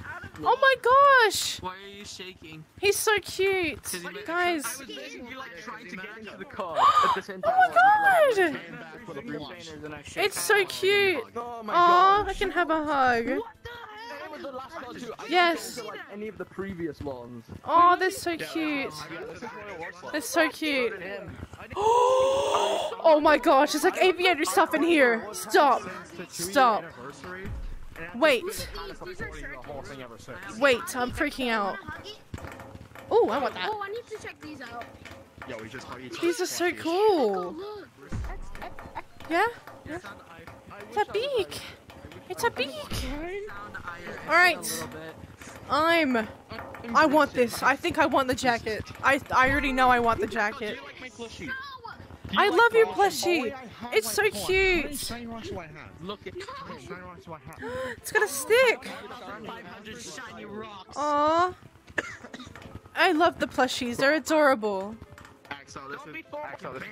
Oh my gosh! Why are you shaking? He's so cute, guys! I was basically like trying to get into the car at the same time. Oh my god! It's so cute. Oh, I can have a hug. Yes. Oh, they're so cute. They're so cute. Oh my gosh, there's like aviator stuff in here. Stop. Stop. Wait. Wait, I'm freaking out. Oh, I want that. Oh, I need to check these out. These are so cool. Yeah? It's a beak. It's a beak. All right, I'm. I want this. I think I want the jacket. I I already know I want the jacket. I love your plushie. It's so cute. It's got a stick. Aww. I love the plushies. They're adorable. So this is, so this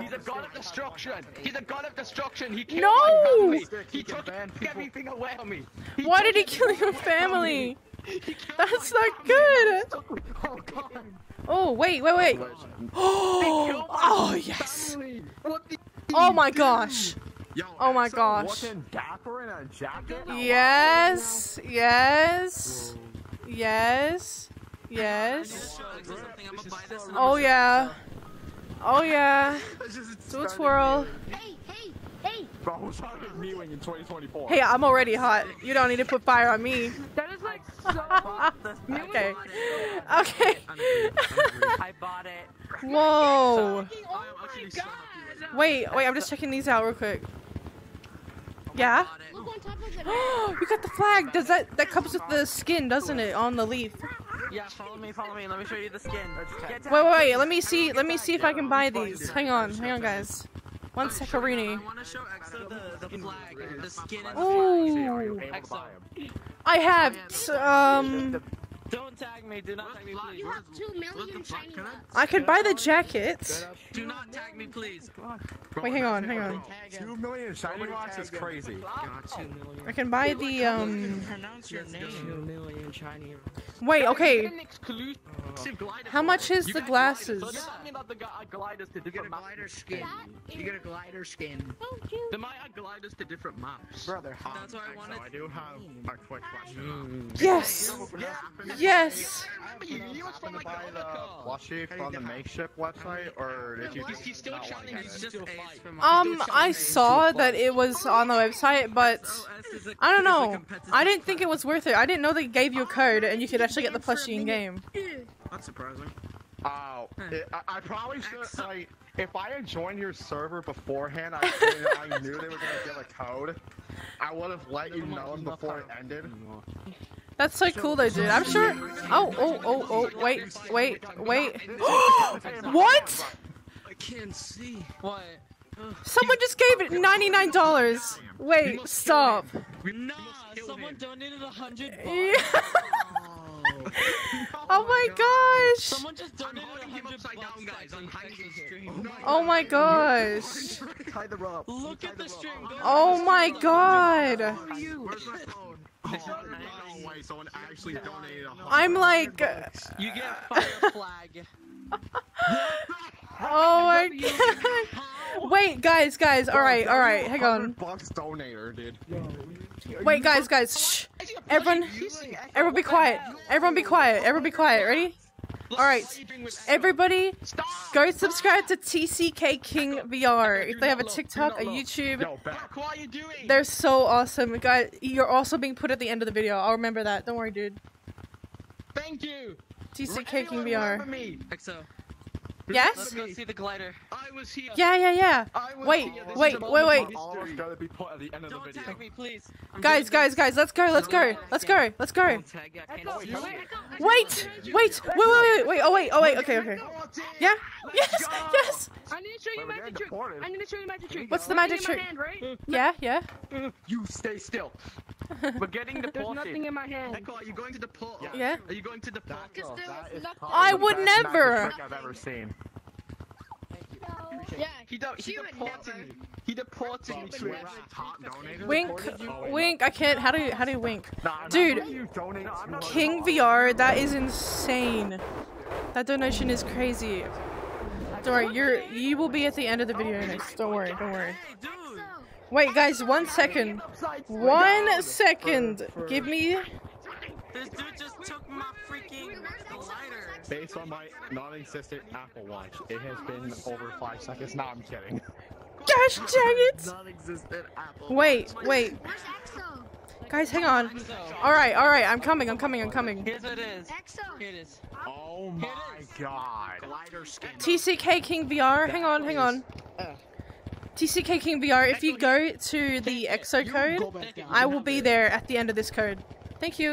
He's a god of destruction. He's a god of destruction. He killed no! my family. He took everything away from me. He Why did he kill your family? That's not good. Oh wait, wait, wait. Oh, oh yes. Oh my gosh. Oh my gosh. Yes. Yes. Yes. Yes. Oh yeah. Oh yeah. Do a twirl. Hey, hey, hey. Hey, I'm already hot. You don't need to put fire on me. That is like so hot. Okay. Okay. I bought it. Whoa. Wait, wait, I'm just checking these out real quick. Yeah? You got the flag. Does that that comes with the skin, doesn't it? On the leaf. Yeah, follow me, follow me. Let me show you the skin. Wait, wait, wait. Let me see. Let me see if I can buy these. Hang on, hang on, guys. One secarini. Oh, I have um. Don't tag me. Do not tag me, please. You have two million Chinese. I could buy the jacket. Do not tag me, please. Wait, hang on, hang on. Two million shiny rocks is crazy. I can buy the um. Wait, okay. How much is the glasses? You get a glider skin. You get a glider skin. The my gliders to different maps. Brother, that's what I wanted. I do have my quick question. Yes. Yes. He was from like the plushie from the makeshift website, or did you? He's still shining. He's just um, I saw that it was on the website, but I don't know. I didn't think it was worth it. I didn't know they gave you a code and you could actually get the plushie in game. That's surprising. Oh, it, I, I probably should. Like, if I had joined your server beforehand, I, I knew they were gonna give a code. I would have let you know before it ended. That's so cool though, dude. I'm sure. Oh, oh, oh, oh, wait, wait, wait. What? I can't see. What? Someone just gave it ninety-nine dollars. Wait, stop. Nah, someone donated a hundred dollars. Yeah. Oh my gosh! Someone just donated a hundred dollars, guys. I'm hiding him. Oh my gosh! Look at the stream. Oh my god! I'm like. You get a fire flag. Oh my god! Wait, guys, guys. All right, all right. Hang on. Bucks donator, dude. Wait, guys, guys. Shh. Everyone, everyone be quiet. Everyone be quiet. Everyone be quiet. Ready? Alright. Everybody, go subscribe to T C K King V R. If they have a TikTok, a YouTube. They're so awesome. Guys, you're also being put at the end of the video. I'll remember that. Don't worry, dude. Thank you. T C K King V R. E X H O. Yes? Let's go see the glider. I was here. Yeah, yeah, yeah. Wait, wait, wait, wait. Don't tag me, please. Guys, guys, guys, let's go, let's go, let's go, let's go. Wait, wait, wait, wait, wait, wait, oh wait, oh wait, okay, okay. Yeah? Yes, yes. I need to show you magic trick. I need to show you magic trick. What's the magic trick? Yeah, yeah. You stay still. We're getting the There's nothing in my hand. Echo, are you going to the port? Yeah. Are you going to the port? I would never. I've ever seen. Yeah, he, do he deported me. He deported me to a wink, wink. I can't. How do you, how do you wink, dude? King V R, that is insane. That donation is crazy. Don't worry, you're you will be at the end of the video next. Don't worry, don't worry. Wait, guys, one second. One second. Give me. This dude just took my freaking glider. Based on my non-existent Apple Watch, it has been over five seconds. Nah, I'm kidding. Gosh dang it! Wait, wait. Guys, hang on. Alright, alright, I'm coming, I'm coming, I'm coming. Here's what it is. Here it is. Oh my god. T C K King V R, hang on, hang on. T C K King V R, if you go to the E X H O code, I will be there at the end of this code. Thank you.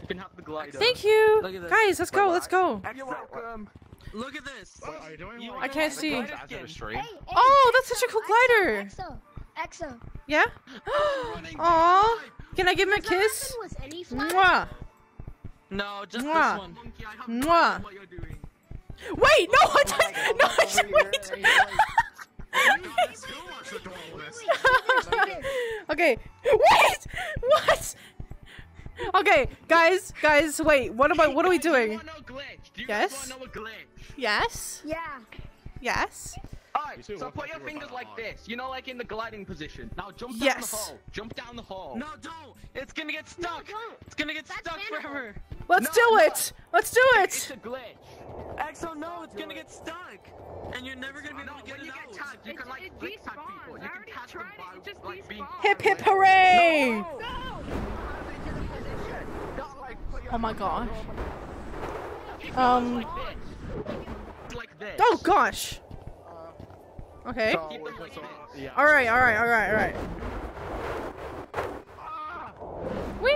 You can have the glider. Thank you. Guys, let's go, let's go. You're welcome. Look at this. Wait, you I can't see. Hey, hey, oh, that's such a cool glider. E X H O. E X H O. Yeah? Aww. Can I give him a kiss? Mwah. No, just Mwah. This one. Mwah. Wait, no, I just, no, I just, wait. Okay, wait, what? Okay, guys, guys, wait. What about what are we doing? Yes. Yes. Yeah. Yes. Alright, so put your fingers like this. You know, like in the gliding position. Now jump down yes. the hole. Jump down the hole. No, don't. It's gonna get stuck. No, it's gonna get That's stuck animal. Forever. Let's no, do it. No. Let's do it. It's a glitch. E X H O, no, it's gonna get stuck. And you're never gonna be able to get it out. You can like glitch tag people. You can catch them by like being hip hip hooray! No. Oh my gosh. Um. Oh gosh. Okay. All right. All right. All right. All right. Whee!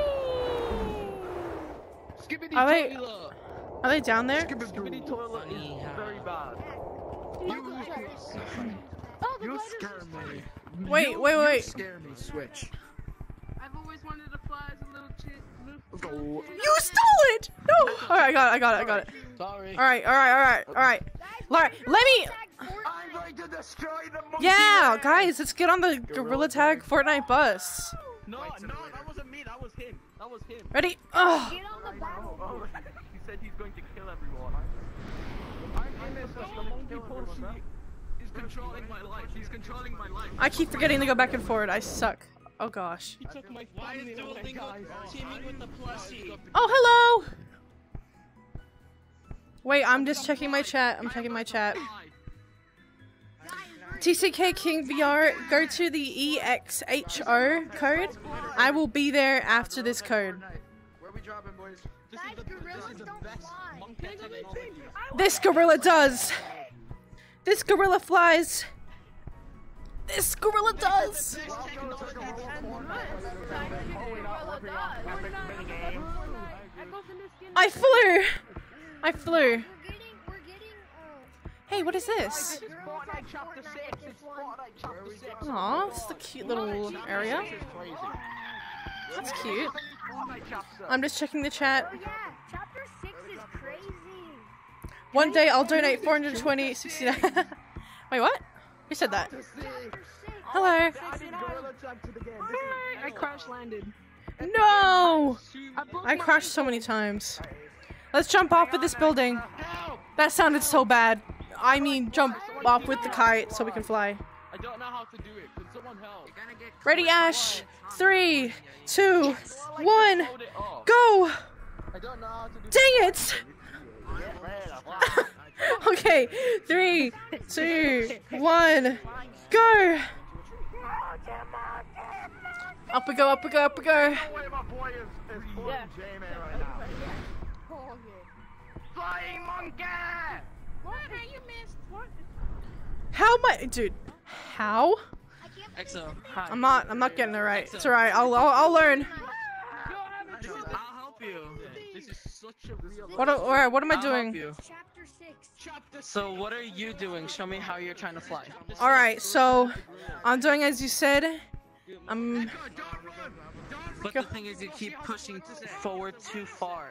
Are they? Are they down there? You scare me. Wait. Wait. Wait. You scare me. Switch. I've always wanted to fly as a little kid. You stole it! No! Alright, I got it, I got it, I got it. Sorry. Alright, alright, alright, alright. Alright, let me... I'm going to destroy the monkey. Yeah, guys, let's get on the Gorilla Tag Fortnite bus. No, no, that wasn't me, that was him. That was him. Ready? Oh. Get on the battle. He said he's going to kill everyone. The monkey is controlling my life. He's controlling my life. I keep forgetting to go back and forward. I suck. Oh gosh. He took my Why is Duolingo teaming with the plushie? Oh, hello! Wait, I'm just checking my chat. I'm checking my chat. T C K King V R, go to the E X H O code. I will be there after this code. Where we dropping, boys? This gorilla does! This gorilla flies! This gorilla does. I flew. I flew. Hey, what is this? Aw, it's the cute little area. That's cute. I'm just checking the chat. One day I'll donate four hundred twenty sixty. Wait, what? Who said that? Hello. I crash landed. No! I crashed so many times. Let's jump off of this building. That sounded so bad. I mean, jump off with the kite so we can fly. I don't know how to do it. Can someone help? Ready, Ash? Three, two, one, go! Dang it! Okay, three, two, one, go! Up we go, up we go, up we go! Flying monkey! What? How you missed? What? How am I, dude? How? EXHO. Hi. I'm not. I'm not getting it right. EXHO. It's alright. I'll, I'll. I'll learn. I'll help you. This is such a real. What? Alright. What am I doing? So what are you doing? Show me how you're trying to fly. Alright. So I'm doing as you said. I'm. But the thing is, you keep pushing forward too far.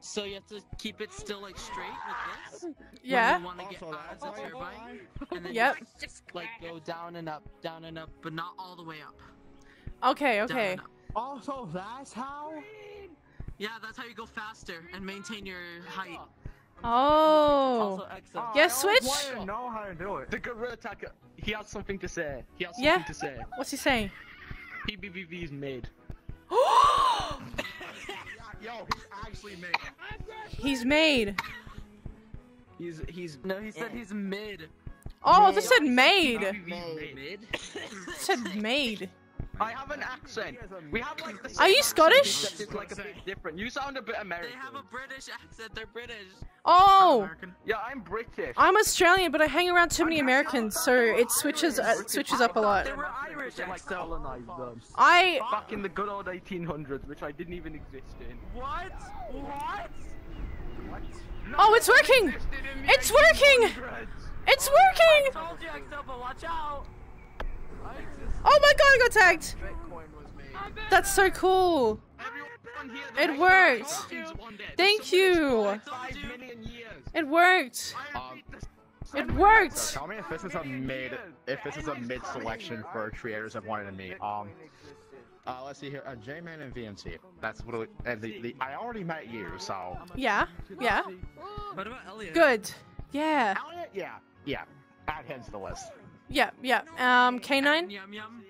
So you have to keep it still like straight like this. Yeah. You want to get out of the turbine, and then yep. Just like go down and up, down and up, but not all the way up. Okay. Okay. Also, that's how. Yeah, that's how you go faster and maintain your height. Oh. Also, yes, switch. I don't know how to do it. The gorilla tag. He has something to say. He has something yeah. to say. What's he saying? P B B V is mid. Yo, he's actually made. He's made. He's he's no. He said he's mid. Oh, this said made. Made. Said made. I have an accent. We have like. The Are you Scottish? It's like a bit different. You sound a bit American. They have a British accent. They're British. Oh. I'm yeah, I'm British. I'm Australian, but I hang around too many Americans, so it switches uh, switches up a lot. They were Irish. They like colonized them. I back in the good old eighteen hundreds, which I didn't even exist in. What? What? What? No, oh, it's working! It's working! It's working! I told you, Excel, but watch out. Oh my god, I got tagged! That's so cool! It worked! Thank you! It worked! Um, it worked! So tell me if this is a mid, if this is a mid selection for creators that wanted to meet. Um, uh, let's see here, uh, J-Man and V M C. That's what it, and the, the I already met you, so. Yeah, yeah. What about Elliot? Good. Yeah. Elliot? Yeah, yeah. Add him to the list. Yeah, yeah. Um, K nine? Yum, yum.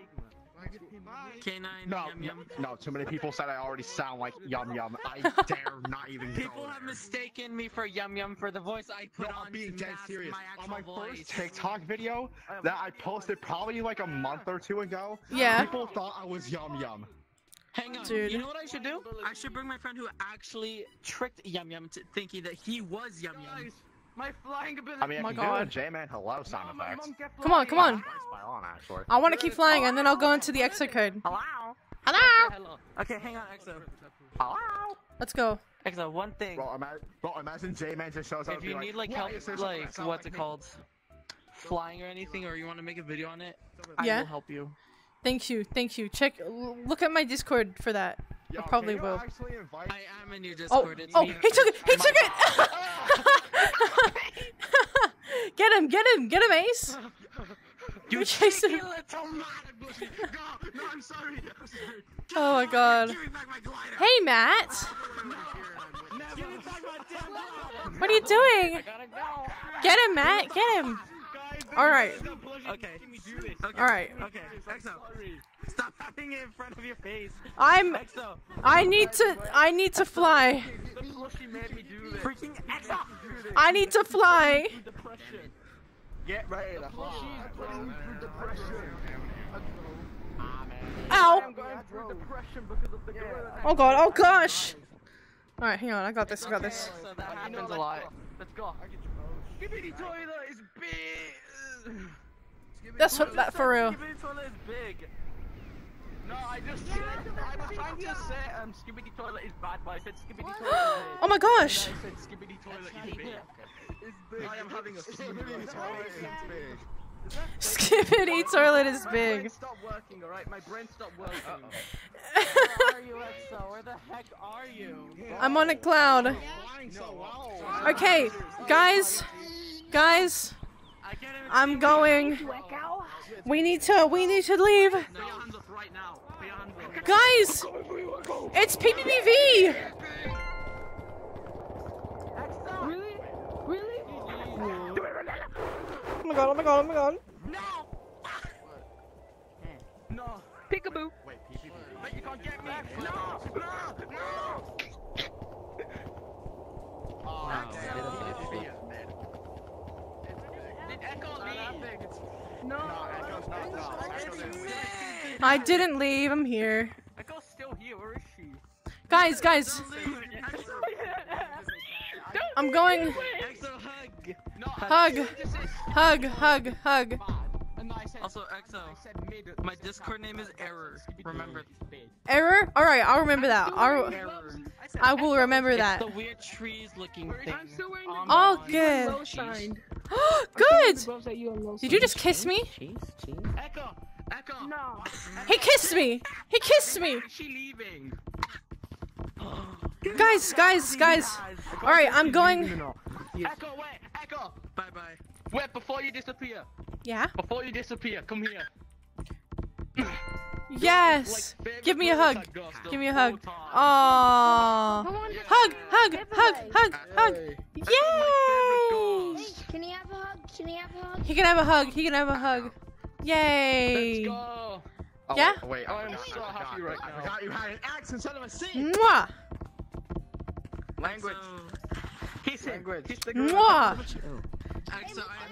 K nine, no, yum, yum. No, too many people said I already sound like Yum Yum. I dare not even go. People have mistaken me for Yum Yum for the voice I put no, on. I'm being dead serious. My on my voice. First TikTok video that I posted probably like a month or two ago, yeah. people thought I was Yum Yum. Hang on, dude. You know what I should do? I should bring my friend who actually tricked Yum Yum to thinking that he was Yum Yum. My flying ability. I mean, I can do a J-Man hello sound effect. Come on, come on. I want to keep flying, and then I'll go into the EXHO code. Hello. Hello. Okay, hang on, EXHO. Hello. Let's go. EXHO, one thing. Bro, imagine, bro, imagine J-Man just shows up. If you need like help, like what's it called, flying or anything, or you want to make a video on it, I will help you. Thank you, thank you. Check, look at my Discord for that. I probably will. I am in your Discord. Oh, he took it. He took it. Get him, get him, get him, Ace! You chase him! Oh my god. Hey, Matt! What are you doing? Get him, Matt, get him! Alright. Okay. Alright. Okay, EXHO. Stop having it in front of your face. I'm. I need to. I need to fly. Freaking EXHO. I need to fly. Get ready to fly. Ow. Oh god. Oh gosh. All right, hang on. I got this. I got this. That happens a lot. Let's go. That's what that for real. No, I just. Yeah, I was I'm trying to say um, Skibbity Toilet is bad, but I said Skibbity Toilet is big. Oh my gosh! I said Skibbity Toilet is big. It's big. I am having a Skibbity Toilet is big. Skibbity Toilet is big. My brain stopped working, alright? My brain stopped working. Where are you, EXHO? Where the heck are you? I'm on a cloud. Okay, guys. Guys. I'm going. We need to, we need to leave. Guys! It's P B B V! Really? Really? Oh my god, oh my god, oh my god. No! No! Peekaboo! Wait, P B B V. But you can't get me! No! No! No! Oh, did Echo leave? No! Echo's not down. I didn't leave, I'm here. That girl's still here, where is she? Guys, guys! I'm going. EXHO, hug! Hug! Hug, hug, hug. Also, EXHO, my Discord name is Error. Remember. Error? Alright, I'll remember that. I'll... I will remember that. It's the weird trees looking thing. All good. Good! Did you just kiss me? EXHO! Echo. No. He kissed me! He kissed me! Is she leaving? Guys, guys, guys! Alright, I'm going. Echo, wait! Echo! Bye bye. Wait, before you disappear. Yeah? Before you disappear, come here. Yes! Give me a hug. Give me a hug. Aww. Hug, hug, hug, hug, hug! Yay! Can he have a hug? Can he have a hug? He can have a hug. He can have a hug. Yay! Let's go! Oh, yeah? Wait, oh, I'm so happy right now. I forgot you had an axe instead of a seat! Mwah! Language. Kiss him. Language. Kiss the girl. Mwah! EXHO, I'm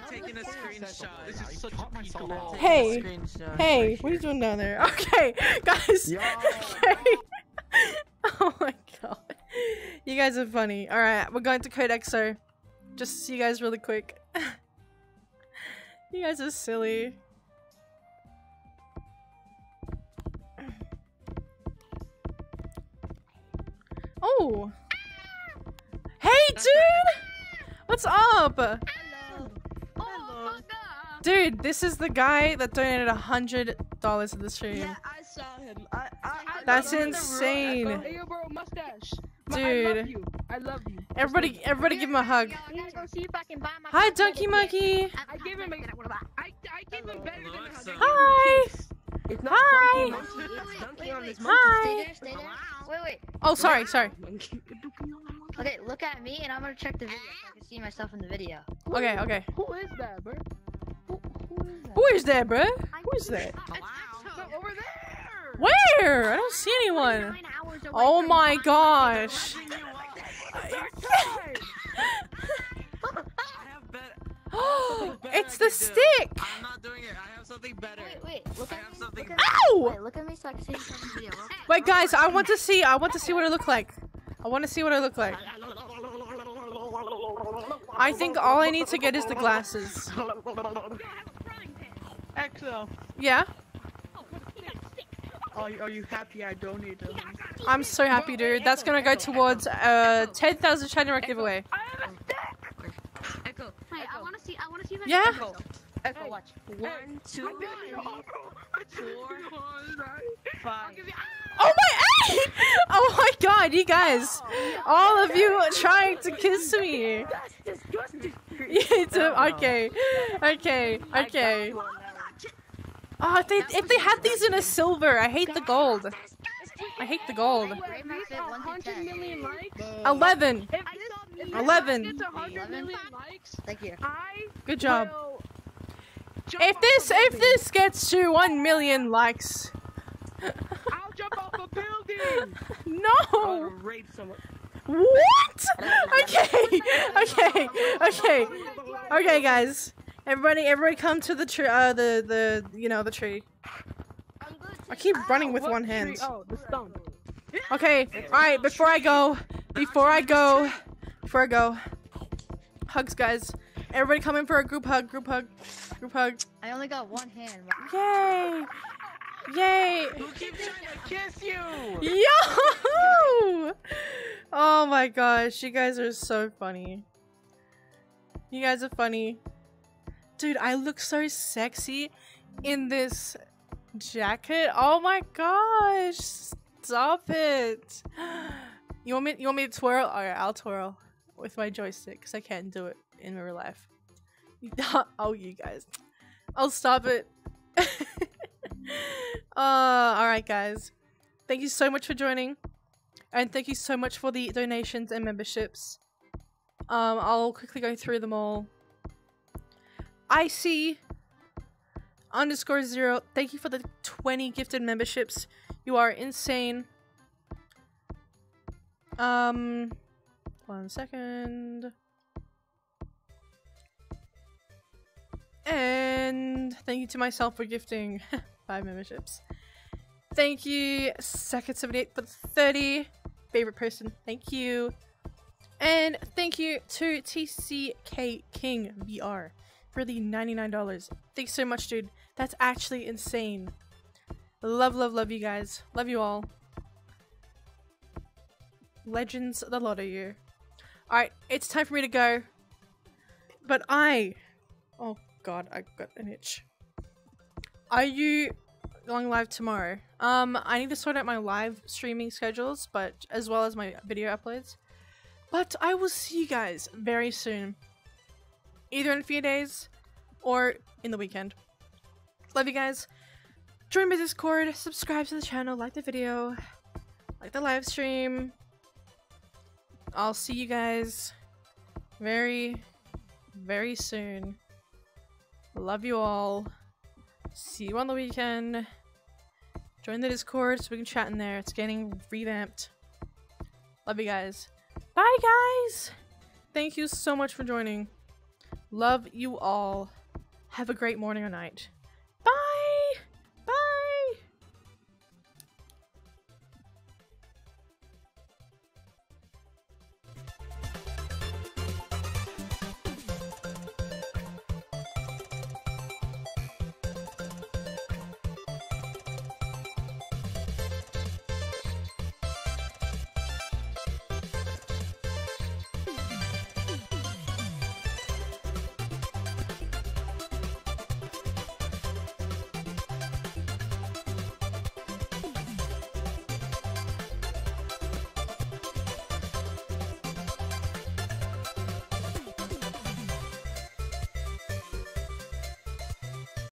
taking a screenshot. This is such a peak lol. Hey! Hey, what are you doing down there? Okay, guys! Okay! Oh my god. You guys are funny. Alright, we're going to code EXHO. Just to see you guys really quick. You guys are silly. Oh! Hey, dude! What's up? Hello. Hello. Dude, this is the guy that donated a hundred dollars to the stream. Yeah, I saw him. I, I, I That's insane. I hey, bro, mustache. Dude, I love you. I love you. Everybody, everybody, give him a hug. Hi, Donkey Monkey. I gave him. I gave him better than a hug. Hi. It's not Hi. Monkey, it's donkey on this monkey. Hi. Stay there, stay there. Wait, wait. Oh, sorry, sorry. Okay, look at me, and I'm gonna check the video so I can see myself in the video. Okay, okay. Who is that, bro? Who, who is that? Who is that, bro? Who is that? Hello. Over there. Where? I don't see anyone. Oh my gosh. Oh, it's the stick. I'm not doing it. I have something better. Wait, wait. Look at me. Look at Ow! Wait, look at me so I can see the video. Wait, guys, I want to see. I want to see what it look like. I want to see what it look like. I think all I need to get is the glasses. EXHO. Yeah. Are you, are you happy I donated them? I'm so happy, dude. That's gonna go towards a uh, ten thousand China giveaway. Hey, I want to see. I want to see. Yeah. Echo, Echo, watch. One, two, three, four, five. Oh my! Oh my God, you guys! All of you are trying to kiss me. Okay, okay, okay. Oh, if they, if they had these in a silver, I hate the gold. I hate the gold. Eleven. Eleven. Thank you. Good job. If this if this gets to one million likes, I'll jump off a building. No. What? Okay. Okay. Okay. Okay, guys. Everybody, everybody, come to the tree. Uh, the the you know the tree. I keep running with one hand. Okay. All right. Before I go. Before I go. Before I go, hugs, guys. Everybody come in for a group hug, group hug, group hug. I only got one hand. Yay! Yay! Who keeps trying to kiss you? Yo! Oh my gosh, you guys are so funny. You guys are funny. Dude, I look so sexy in this jacket. Oh my gosh. Stop it. You want me, you want me to twirl? Alright, I'll twirl with my joystick because I can't do it in real life. Oh, you guys. I'll stop it. uh, Alright, guys. Thank you so much for joining. And thank you so much for the donations and memberships. Um, I'll quickly go through them all. I C underscore zero. Thank you for the twenty gifted memberships. You are insane. Um, one second. And thank you to myself for gifting five memberships. Thank you, Sacket seventy-eight for the thirty. Favorite person, thank you. And thank you to T C K King V R for the ninety-nine dollars. Thanks so much, dude. That's actually insane. Love, love, love you guys. Love you all. Legends, the lot of you. Alright, it's time for me to go. But I... Oh god, I got an itch. Are you going live tomorrow? Um, I need to sort out my live streaming schedules, but as well as my video uploads. But I will see you guys very soon. Either in a few days or in the weekend. Love you guys. Join my Discord, subscribe to the channel, like the video, like the live stream. I'll see you guys very, very soon. Love you all. See you on the weekend. Join the Discord so we can chat in there. It's getting revamped. Love you guys. Bye, guys! Thank you so much for joining. Love you all. Have a great morning or night.